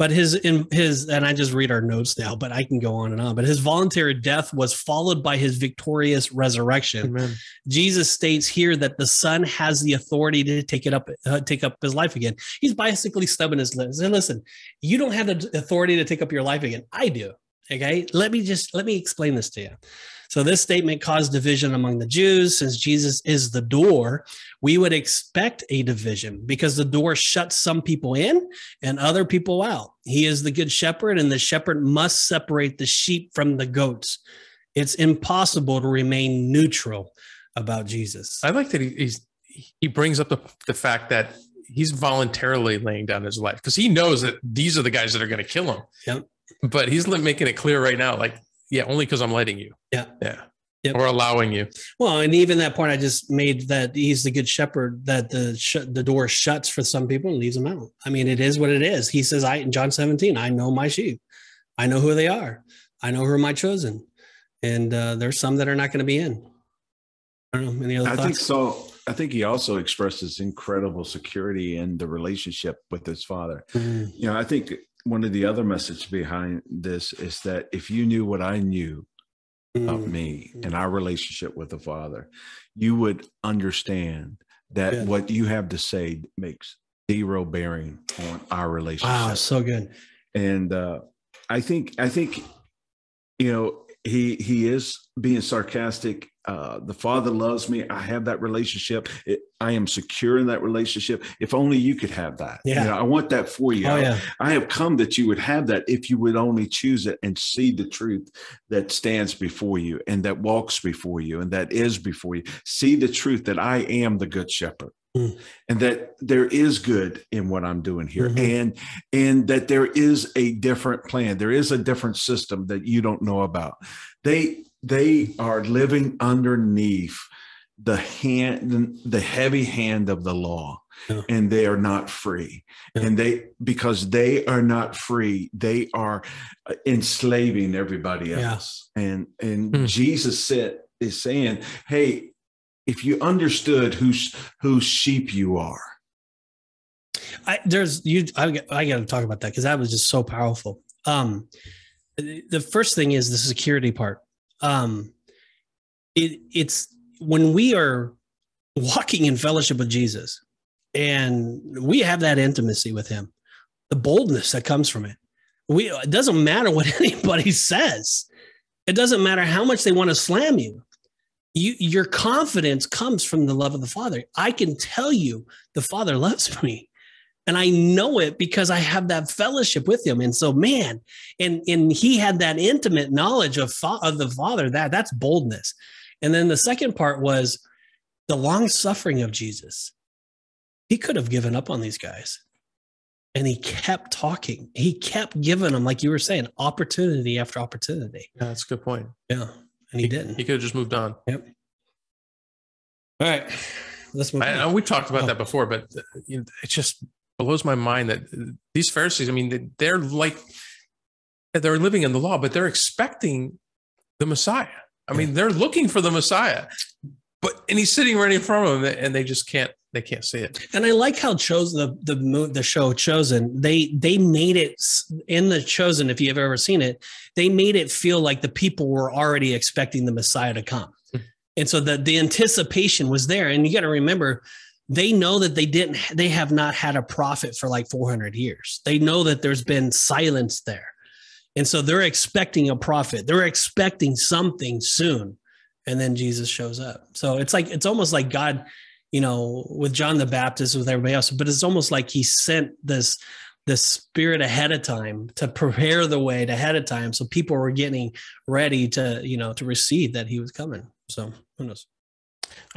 But and I just read our notes now, but I can go on and on. But his voluntary death was followed by his victorious resurrection. Amen. Jesus states here that the Son has the authority to take up his life again. He's basically stubbing his lips. And listen, you don't have the authority to take up your life again. I do. Okay, let me explain this to you. So this statement caused division among the Jews. Since Jesus is the door, we would expect a division because the door shuts some people in and other people out. He is the good shepherd, and the shepherd must separate the sheep from the goats. It's impossible to remain neutral about Jesus. I like that he brings up the fact that he's voluntarily laying down his life because he knows that these are the guys that are going to kill him. Yep. But he's making it clear right now, only because I'm letting you. Yeah. Yeah. Yep. Or allowing you. Well, and even that point I just made, that he's the good shepherd, that the door shuts for some people and leaves them out. I mean, it is what it is. He says, in John 17, I know my sheep. I know who they are. I know who are my chosen. And there's some that are not going to be in. I don't know. Any other thoughts? I think so. I think he also expresses incredible security in the relationship with his Father. Mm-hmm. I think one of the other messages behind this is that if you knew what I knew of me and our relationship with the Father, you would understand that what you have to say makes zero bearing on our relationship. Wow, so good. And I think he is being sarcastic. The Father loves me. I have that relationship. I am secure in that relationship. If only you could have that. Yeah. I want that for you. Oh, yeah. I have come that you would have that if you would only choose it and see the truth that stands before you and that walks before you and that is before you. See the truth that I am the good shepherd. Mm. And that there is good in what I'm doing here. Mm-hmm. And that there is a different plan. There is a different system that you don't know about. They they are living underneath the heavy hand of the law, yeah. and they are not free. Yeah. And because they are not free, they are enslaving everybody else. Yeah. And Jesus is saying, hey, if you understood whose sheep you are. I got to talk about that, because that was just so powerful. The first thing is the security part. It's when we are walking in fellowship with Jesus and we have that intimacy with him, the boldness that comes from it. It doesn't matter what anybody says. It doesn't matter how much they want to slam you. Your confidence comes from the love of the Father. I can tell you the Father loves me. And I know it because I have that fellowship with him. And so, man, and he had that intimate knowledge of the Father. That's boldness. And then the second part was the long suffering of Jesus. He could have given up on these guys, and he kept talking. He kept giving them, like you were saying, opportunity after opportunity. Yeah, that's a good point. Yeah, and he didn't. He could have just moved on. Yep. All right, let's move on. I know we talked about that before, but it just blows my mind that these Pharisees, I mean, they're living in the law, but they're expecting the Messiah. I mean, they're looking for the Messiah, and he's sitting right in front of them, and they just can't see it. And I like how the show Chosen, they made it in the Chosen. If you've ever seen it, they made it feel like the people were already expecting the Messiah to come. And so the anticipation was there. And you got to remember, they know that they have not had a prophet for like 400 years. They know that there's been silence there. And so they're expecting a prophet. They're expecting something soon. And then Jesus shows up. So it's almost like God, with John the Baptist, with everybody else, but it's almost like he sent this spirit ahead of time to prepare the way ahead of time. So people were getting ready to receive that he was coming. So who knows?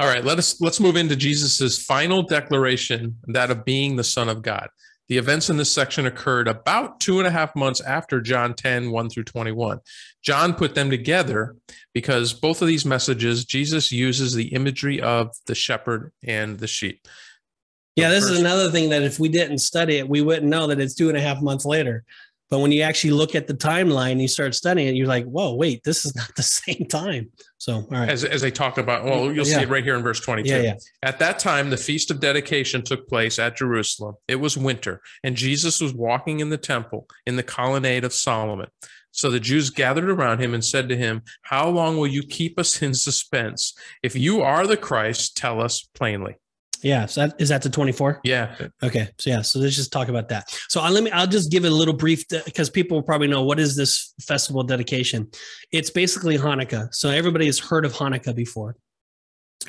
All right, let's move into Jesus's final declaration, that of being the Son of God. The events in this section occurred about 2.5 months after John 10, 1 through 21. John put them together because both of these messages, Jesus uses the imagery of the shepherd and the sheep. Yeah, this is another thing that if we didn't study it, we wouldn't know that it's 2.5 months later. But when you actually look at the timeline and you start studying it, you're like, whoa, wait, this is not the same time. So, all right. As they talk about, well, you'll see it right here in verse 22. Yeah, yeah. At that time, the Feast of Dedication took place at Jerusalem. It was winter, and Jesus was walking in the temple in the colonnade of Solomon. So the Jews gathered around him and said to him, "How long will you keep us in suspense? If you are the Christ, tell us plainly." Yeah. So is that the 24? Yeah. Okay. So yeah. So let's just talk about that. So I'll just give it a little brief, because people probably know, what is this festival of dedication? It's basically Hanukkah. So everybody has heard of Hanukkah before.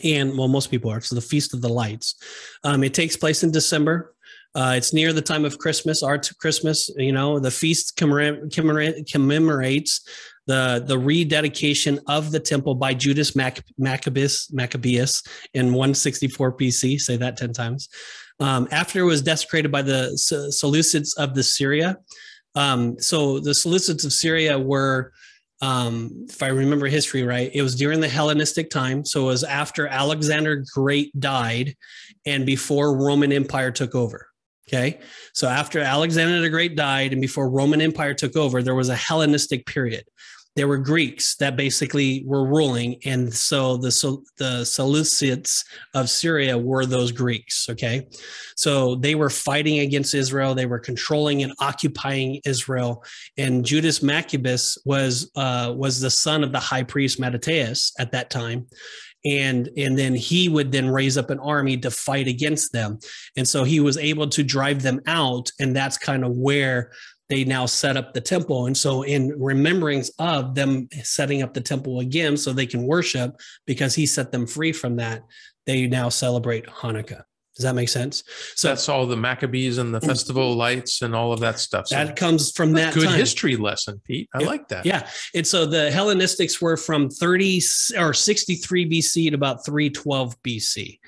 And well, most people are. So the Feast of the Lights. It takes place in December. It's near the time of Christmas, Christmas. The feast commemorates the rededication of the temple by Judas Maccabeus in 164 BC. Say that 10 times. After it was desecrated by the Seleucids of Syria. So the Seleucids of Syria were, if I remember history right, it was during the Hellenistic time. So it was after Alexander the Great died and before Roman Empire took over. Okay. So after Alexander the Great died and before Roman Empire took over, there was a Hellenistic period. There were Greeks that basically were ruling. And so the Seleucids of Syria were those Greeks. Okay. So they were fighting against Israel. They were controlling and occupying Israel. And Judas Maccabeus was the son of the high priest Mattathias at that time. And then he would then raise up an army to fight against them. And so he was able to drive them out. And that's kind of where they now set up the temple. And so in remembrance of them setting up the temple again so they can worship, because he set them free from that, they now celebrate Hanukkah. Does that make sense? So that's all the Maccabees and the festival lights and all of that stuff. So that comes from that good time. History lesson, Pete. I like that. Yeah. And so the Hellenistics were from 30 or 63 BC to about 312 BC.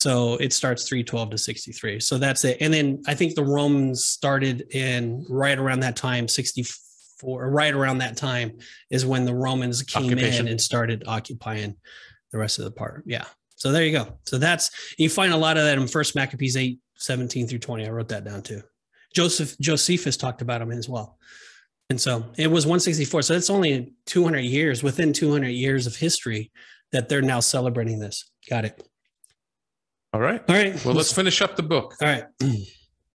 So it starts 312 to 63. So that's it. And then I think the Romans started in right around that time, 60. 1944, right around that time is when the Romans came in and started occupying the rest of the part. Yeah. So there you go. So that's, you find a lot of that in 1 Maccabees 8, 17 through 20. I wrote that down too. Josephus talked about him as well. And so it was 164. So it's only 200 years, within 200 years of history that they're now celebrating this. Got it. All right. All right. Well, let's finish up the book. All right.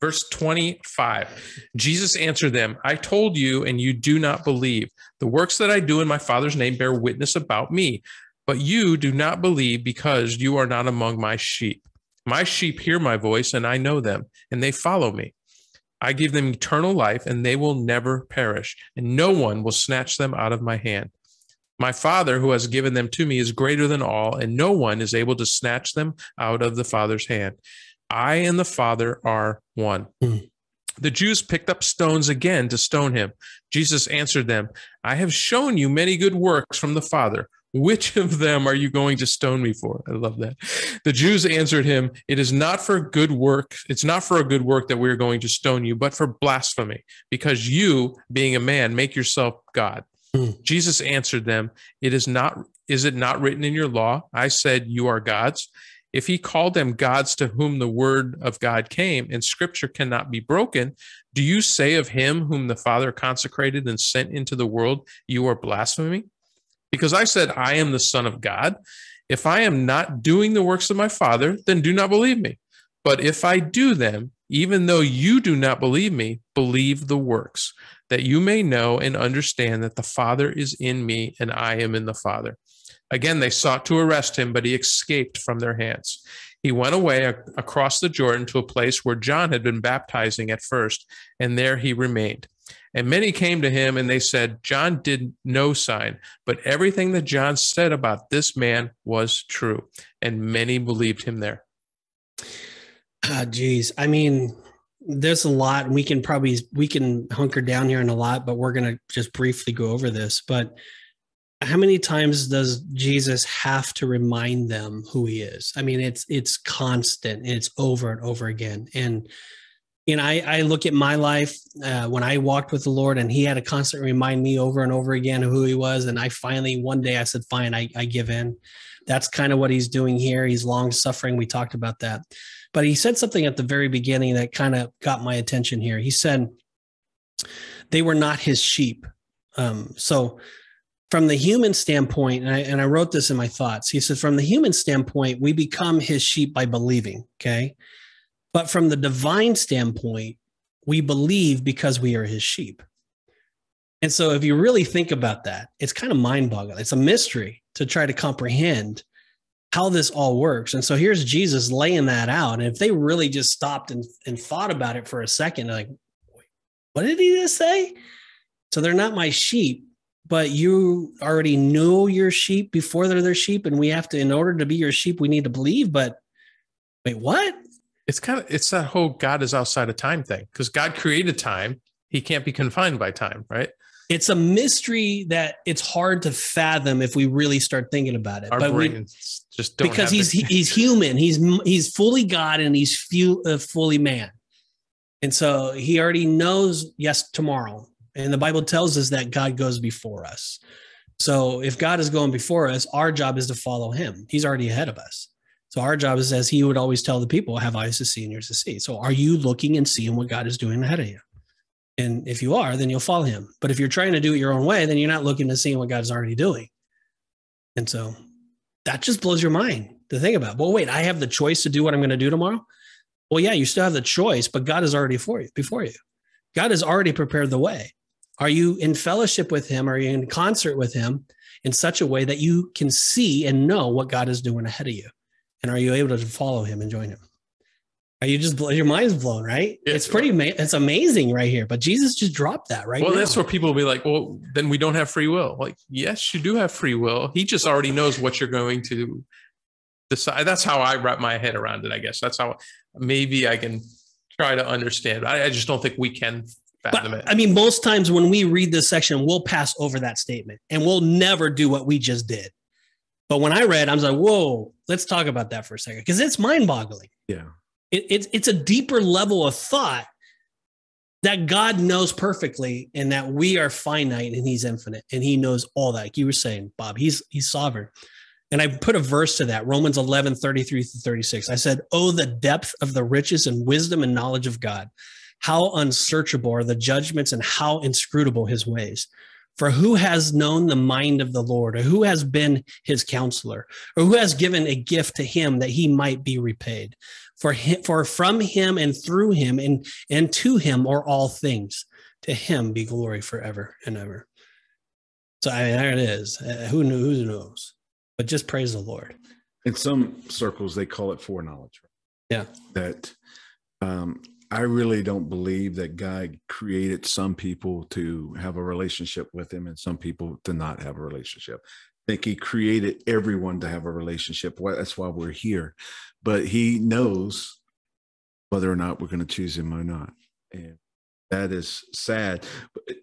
Verse 25, Jesus answered them, I told you, and you do not believe. The works that I do in my Father's name bear witness about me. But you do not believe because you are not among my sheep. My sheep hear my voice, and I know them, and they follow me. I give them eternal life, and they will never perish, and no one will snatch them out of my hand. My Father, who has given them to me, is greater than all, and no one is able to snatch them out of the Father's hand. I and the Father are one. The Jews picked up stones again to stone him. Jesus answered them, I have shown you many good works from the Father. Which of them are you going to stone me for? I love that. The Jews answered him, it is not for good work. It's not for a good work that we're going to stone you, but for blasphemy, because you, being a man, make yourself God. Jesus answered them, is it not written in your law? I said, you are gods. If he called them gods to whom the word of God came and scripture cannot be broken, do you say of him whom the Father consecrated and sent into the world, you are blaspheming? Because I said, I am the Son of God. If I am not doing the works of my Father, then do not believe me. But if I do them, even though you do not believe me, believe the works, that you may know and understand that the Father is in me and I am in the Father. Again, they sought to arrest him, but he escaped from their hands. He went away across the Jordan to a place where John had been baptizing at first, and there he remained. And many came to him and they said, John did no sign, but everything that John said about this man was true. And many believed him there. Geez. I mean, there's a lot. We can hunker down here in a lot, but we're going to just briefly go over this. But how many times does Jesus have to remind them who he is? I mean, it's constant. And it's over and over again. And I look at my life when I walked with the Lord, and he had to constantly remind me over and over again of who he was. And I finally, one day I said, fine, I give in. That's kind of what he's doing here. He's long suffering. We talked about that. But he said something at the very beginning that kind of got my attention here. He said, they were not his sheep. So from the human standpoint, and I wrote this in my thoughts, he said, from the human standpoint, we become his sheep by believing. Okay. But from the divine standpoint, we believe because we are his sheep. And so if you really think about that, it's kind of mind-boggling. It's a mystery to try to comprehend how this all works. And so here's Jesus laying that out. And if they really just stopped and thought about it for a second, like, what did he just say? So they're not my sheep, but you already know your sheep before they're their sheep. And we have to, in order to be your sheep, we need to believe. But wait, what? It's that whole God is outside of time thing, because God created time. He can't be confined by time, right? It's a mystery that it's hard to fathom if we really start thinking about it. Because he's human. He's fully God and he's fully man. And so he already knows, yes, tomorrow. And the Bible tells us that God goes before us. So if God is going before us, our job is to follow him. He's already ahead of us. So our job is, as he would always tell the people, have eyes to see and ears to see. So are you looking and seeing what God is doing ahead of you? And if you are, then you'll follow him. But if you're trying to do it your own way, then you're not looking to see what God's already doing. And so that just blows your mind to think about. Well, wait, I have the choice to do what I'm going to do tomorrow? Well, yeah, you still have the choice, but God is already before you. God has already prepared the way. Are you in fellowship with him? Are you in concert with him in such a way that you can see and know what God is doing ahead of you? And are you able to follow him and join him? Are you just, your mind's blown, right? Yeah, it's pretty, it's amazing right here. But Jesus just dropped that right now. That's where people will be like, well, then we don't have free will. Like, yes, you do have free will. He just already knows what you're going to decide. That's how I wrap my head around it, I guess. That's how maybe I can try to understand. I just don't think we can fathom it. I mean, most times when we read this section, we'll pass over that statement and we'll never do what we just did. But when I read, I was like, whoa, let's talk about that for a second, because it's mind boggling. Yeah, it's a deeper level of thought that God knows perfectly and that we are finite and he's infinite and he knows all that. Like you were saying, Bob, he's sovereign. And I put a verse to that, Romans 11, 33 through 36. I said, oh, the depth of the riches and wisdom and knowledge of God. How unsearchable are the judgments and how inscrutable his ways. For who has known the mind of the Lord, or who has been his counselor, or who has given a gift to him that he might be repaid? For from him and through him and to him are all things. To him be glory forever and ever. So I mean, there it is. Who knows? But just praise the Lord. In some circles, they call it foreknowledge. Yeah. That I really don't believe that God created some people to have a relationship with him and some people to not have a relationship. I think he created everyone to have a relationship. That's why we're here. But he knows whether or not we're going to choose him or not. And that is sad.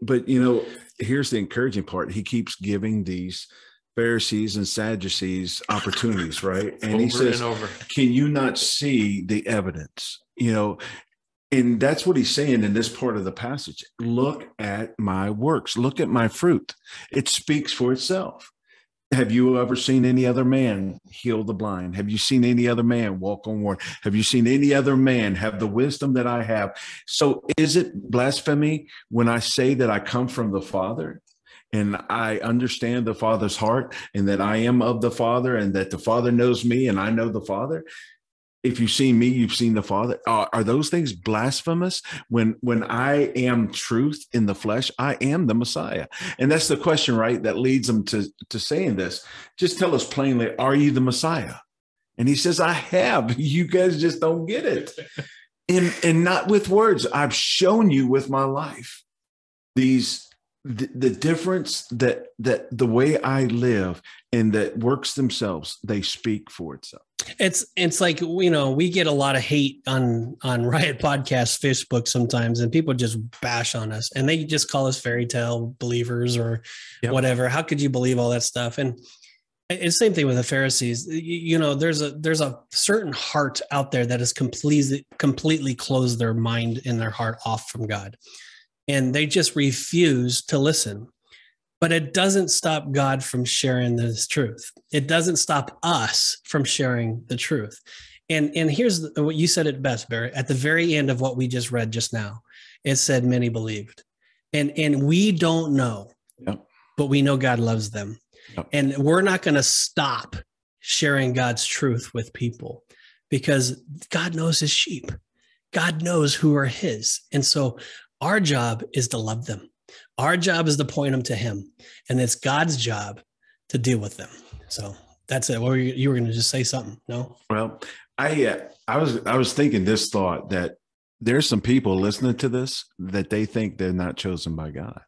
But you know, here's the encouraging part. He keeps giving these Pharisees and Sadducees opportunities, right? And he says, can you not see the evidence? You know, and that's what he's saying in this part of the passage. Look at my works. Look at my fruit. It speaks for itself. Have you ever seen any other man heal the blind? Have you seen any other man walk on water? Have you seen any other man have the wisdom that I have? So is it blasphemy when I say that I come from the Father? And I understand the Father's heart and that I am of the Father and that the Father knows me and I know the Father. If you've seen me, you've seen the Father. Are those things blasphemous? When I am truth in the flesh, I am the Messiah. And that's the question, right, that leads them to saying this. Just tell us plainly, are you the Messiah? And he says, I have. You guys just don't get it. And not with words. I've shown you with my life these the difference that the way I live and that works themselves, they speak for itself. It's like, you know, we get a lot of hate on Riot Podcast, Facebook sometimes, and people just bash on us and they just call us fairy tale believers or whatever. How could you believe all that stuff? And it's the same thing with the Pharisees. You know, there's a certain heart out there that has completely closed their mind and their heart off from God. And they just refuse to listen. But it doesn't stop God from sharing this truth. It doesn't stop us from sharing the truth. And here's what you said it best, Barry, at the very end of what we just read just now. It said many believed. And we don't know, but we know God loves them. Yep. And we're not going to stop sharing God's truth with people because God knows his sheep. God knows who are his. And so our job is to love them. Our job is to point them to him. And it's God's job to deal with them. So that's it. What were you were going to just say something? No? Well, I was thinking this thought that there's some people listening to this that they think they're not chosen by God.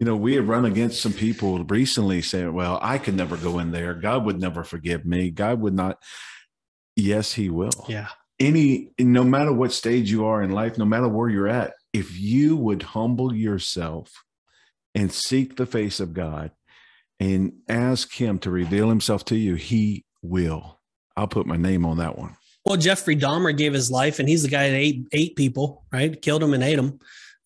You know, we have run against some people recently saying, well, I could never go in there. God would never forgive me. God would not. Yes, he will. Yeah. No matter what stage you are in life, no matter where you're at, if you would humble yourself and seek the face of God and ask him to reveal himself to you, he will. I'll put my name on that one. Well, Jeffrey Dahmer gave his life, and he's the guy that ate people, right? Killed him and ate him.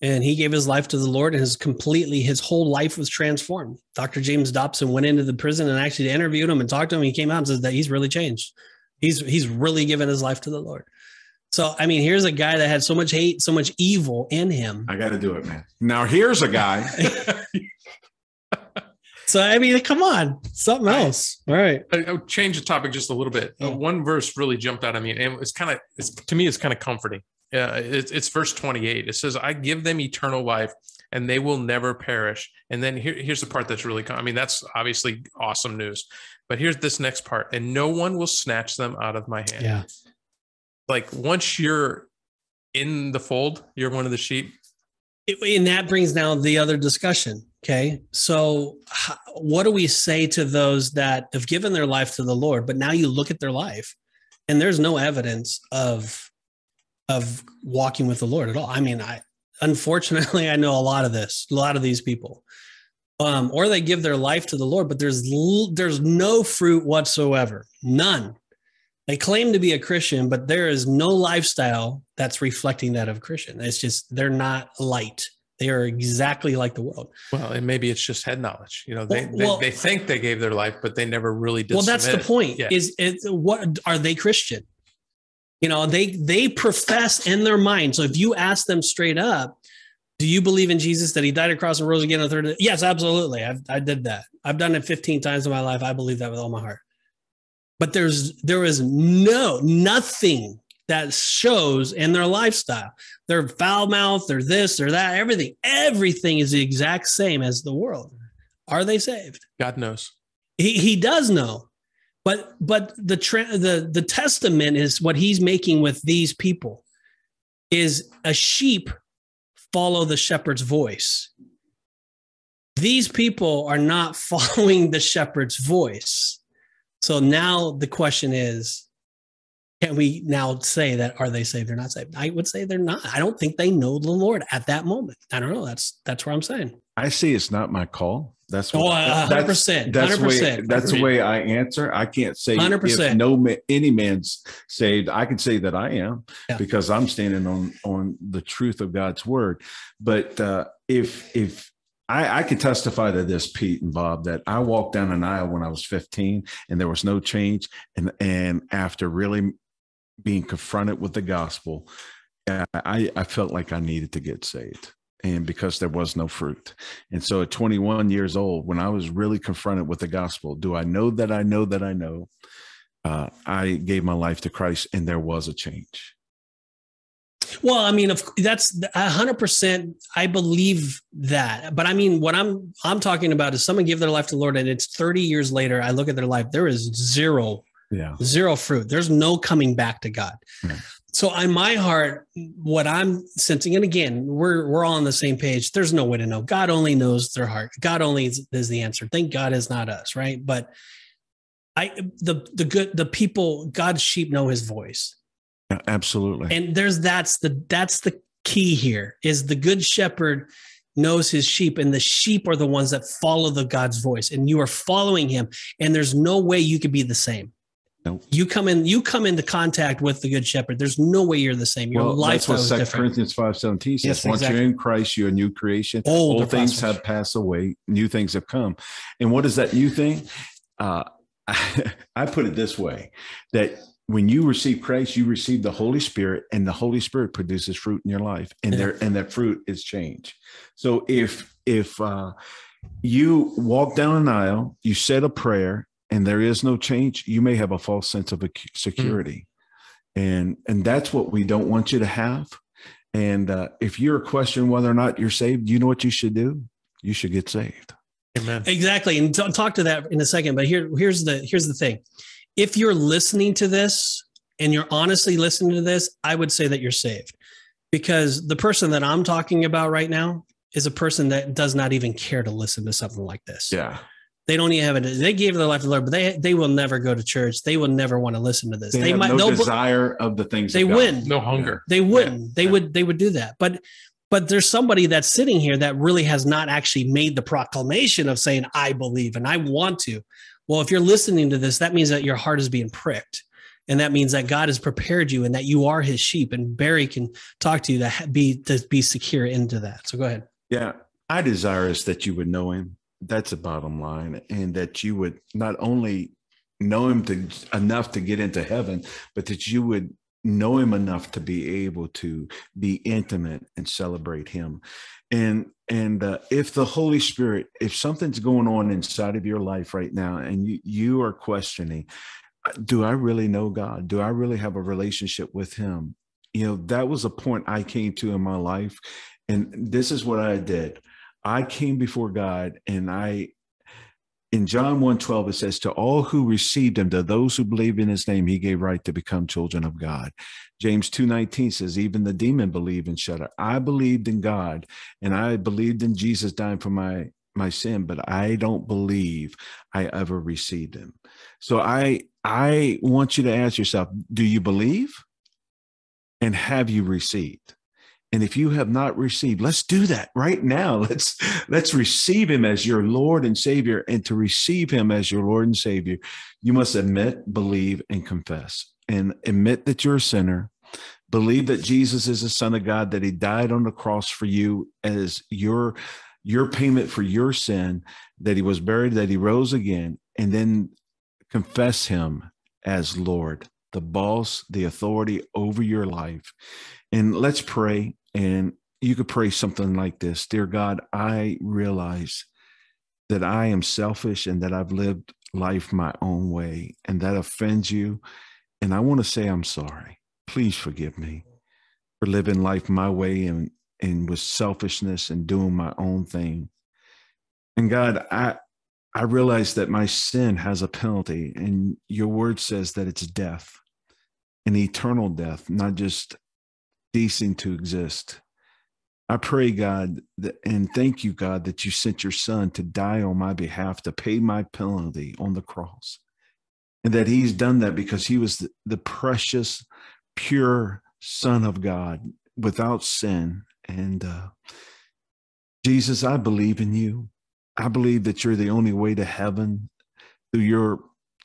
And he gave his life to the Lord, and his whole life was transformed. Dr. James Dobson went into the prison and actually interviewed him and talked to him. He came out and said that he's really changed. He's really given his life to the Lord. So, I mean, here's a guy that had so much hate, so much evil in him. I got to do it, man. Now, here's a guy. So, I mean, come on. Something else. All right. I'll change the topic just a little bit. Yeah. One verse really jumped out at me. And it's kind of comforting. It's verse 28. It says, I give them eternal life and they will never perish. And then here's the part that's really, that's obviously awesome news. But here's this next part. And no one will snatch them out of my hand. Yeah. Like once you're in the fold, you're one of the sheep. And that brings now the other discussion. Okay. So what do we say to those that have given their life to the Lord, but now you look at their life and there's no evidence of walking with the Lord at all? I mean, unfortunately, I know a lot of these people, or they give their life to the Lord, but there's no fruit whatsoever. None. They claim to be a Christian, but there is no lifestyle that's reflecting that of Christian. It's just, they're not light. They are exactly like the world. Well, and maybe it's just head knowledge. You know, they think they gave their life, but they never really did. Well, that's the point. Yeah. What are they Christian? You know, they profess in their mind. So if you ask them straight up, do you believe in Jesus, that he died on the cross and rose again on the third day? Yes, absolutely. I did that. I've done it 15 times in my life. I believe that with all my heart. But there is nothing that shows in their lifestyle. They're foul-mouthed, they're this, they're that, everything. Everything is the exact same as the world. Are they saved? God knows. He does know. But the testament is what he's making with these people is a sheep follow the shepherd's voice. These people are not following the shepherd's voice. So now the question is, can we now say that, are they saved or not saved? I would say they're not. I don't think they know the Lord at that moment. I don't know. That's what I'm saying. I say it's not my call. That's what, 100%. That's the way I answer. I can't say 100%. If any man's saved. I can say that I am, because I'm standing on the truth of God's word. But if I can testify to this, Pete and Bob, that I walked down an aisle when I was 15 and there was no change. And after really being confronted with the gospel, I felt like I needed to get saved. And because there was no fruit. And so at 21 years old, when I was really confronted with the gospel, do I know that I know that I know? I gave my life to Christ and there was a change. Well, I mean, that's 100%. I believe that. But I mean, what I'm talking about is someone give their life to the Lord and it's 30 years later. I look at their life. There is zero fruit. There's no coming back to God. Yeah. So in my heart, what I'm sensing, and again, we're all on the same page. There's no way to know. God only knows their heart. God only is the answer. Thank God is not us, right? But the people, God's sheep know his voice. Yeah, absolutely. And that's the key here is the good shepherd knows his sheep, and the sheep are the ones that follow the God's voice, and you are following him, and there's no way you could be the same. Nope. You come into contact with the good shepherd. There's no way you're the same. Your lifestyle is different. That's what 2 Corinthians 5:17 says. Yes, once you're in Christ, you're a new creation. Old things have passed away. New things have come. And what is that new thing? I put it this way, that when you receive Christ, you receive the Holy Spirit, and the Holy Spirit produces fruit in your life, and that fruit is change. So if you walk down an aisle, you said a prayer, and there is no change, you may have a false sense of security. Mm. And that's what we don't want you to have. And if you're questioning whether or not you're saved, you know what you should do? You should get saved. Amen. Exactly. And talk to that in a second. But here's the thing. If you're listening to this and you're honestly listening to this, I would say that you're saved, because the person that I'm talking about right now is a person that does not even care to listen to something like this. Yeah. They don't even have it. They gave their life to the Lord, but they will never go to church. They will never want to listen to this. They might have no desire of the things they win. No hunger. They wouldn't. Yeah. They would do that. But there's somebody that's sitting here that really has not actually made the proclamation of saying, I believe and I want to. Well, if you're listening to this, that means that your heart is being pricked. And that means that God has prepared you and that you are his sheep. And Barry can talk to you to be secure into that. So go ahead. Yeah. I desire is that you would know him. That's the bottom line, and that you would not only know him enough to get into heaven, but that you would know him enough to be able to be intimate and celebrate him. And if the Holy Spirit, if something's going on inside of your life right now, and you are questioning, do I really know God? Do I really have a relationship with him? You know, that was a point I came to in my life. And this is what I did. I came before God, and in John 1:12, it says, to all who received him, to those who believe in his name, he gave right to become children of God. James 2:19 says, even the demon believe and shudder. I believed in God, and I believed in Jesus dying for my sin, but I don't believe I ever received him. So I want you to ask yourself, do you believe? And have you received? And if you have not received, let's do that right now. Let's receive him as your Lord and Savior. And to receive him as your Lord and Savior, you must admit, believe, and confess. And admit that you're a sinner. Believe that Jesus is the Son of God, that he died on the cross for you as your payment for your sin, that he was buried, that he rose again, and then confess him as Lord, the boss, the authority over your life. And let's pray. And you could pray something like this. Dear God, I realize that I am selfish and that I've lived life my own way, and that offends you. And I want to say I'm sorry. Please forgive me for living life my way and with selfishness and doing my own thing. And God, I realize that my sin has a penalty, and your word says that it's death, an eternal death, not just ceasing to exist. I pray, God, and thank you, God, that you sent your Son to die on my behalf, to pay my penalty on the cross, and that he's done that because he was the precious, pure Son of God without sin. And Jesus, I believe in you. I believe that you're the only way to heaven through your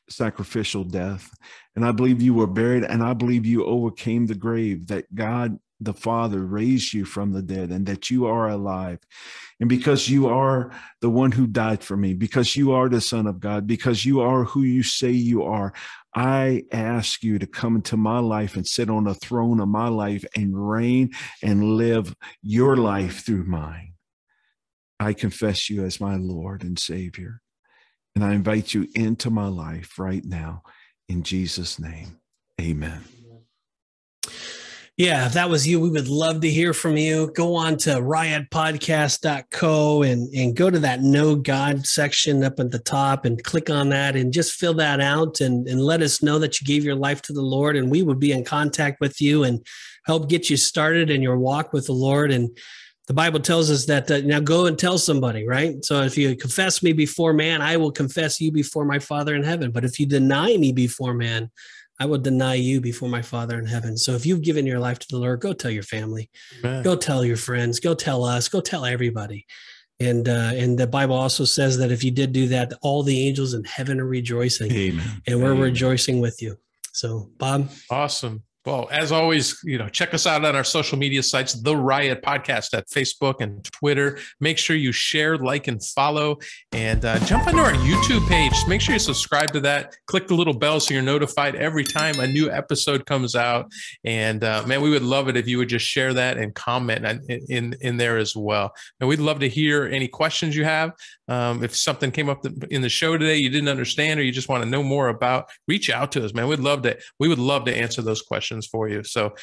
sacrificial death. And I believe you were buried, and I believe you overcame the grave, that God the Father raised you from the dead, and that you are alive. And because you are the one who died for me, because you are the Son of God, because you are who you say you are, I ask you to come into my life and sit on the throne of my life and reign and live your life through mine. I confess you as my Lord and Savior, and I invite you into my life right now in Jesus' name. Amen. Yeah, if that was you, we would love to hear from you. Go on to riotpodcast.co and go to that Know God section up at the top and click on that and just fill that out and let us know that you gave your life to the Lord, and we would be in contact with you and help get you started in your walk with the Lord. And the Bible tells us that now go and tell somebody, right? So if you confess me before man, I will confess you before my Father in heaven. But if you deny me before man, I will deny you before my Father in heaven. So if you've given your life to the Lord, go tell your family, Amen. Go tell your friends, go tell us, go tell everybody. And the Bible also says that if you did do that, all the angels in heaven are rejoicing. Amen. And we're Amen. Rejoicing with you. So Bob. Awesome. Well, as always, check us out on our social media sites, The Riot Podcast at Facebook and Twitter. Make sure you share, like, and follow, and jump onto our YouTube page. Make sure you subscribe to that. Click the little bell so you're notified every time a new episode comes out. And man, we would love it if you would just share that and comment in there as well. And we'd love to hear any questions you have. If something came up in the show today you didn't understand, or you just want to know more about, reach out to us, man. We would love to answer those questions for you. So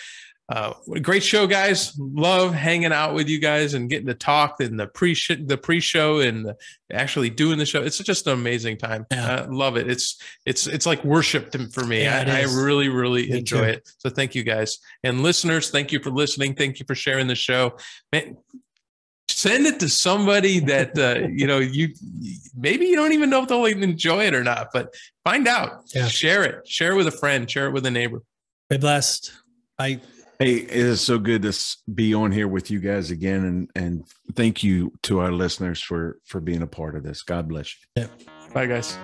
great show, guys. Love hanging out with you guys and getting to talk in the pre-show and actually doing the show. It's just an amazing time. Yeah. Love it. It's like worship for me. Yeah, I really, really enjoy it. So thank you, guys. And listeners, thank you for listening. Thank you for sharing the show. Man, send it to somebody that, maybe you don't even know if they'll even enjoy it or not, but find out, yeah. Share it, share it with a friend, share it with a neighbor. Be blessed. Bye. Hey, it is so good to be on here with you guys again. And thank you to our listeners for being a part of this. God bless you. Yeah. Bye, guys.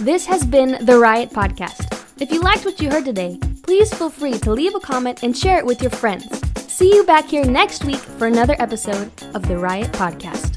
This has been The Riot Podcast. If you liked what you heard today, please feel free to leave a comment and share it with your friends. See you back here next week for another episode of The Riot Podcast.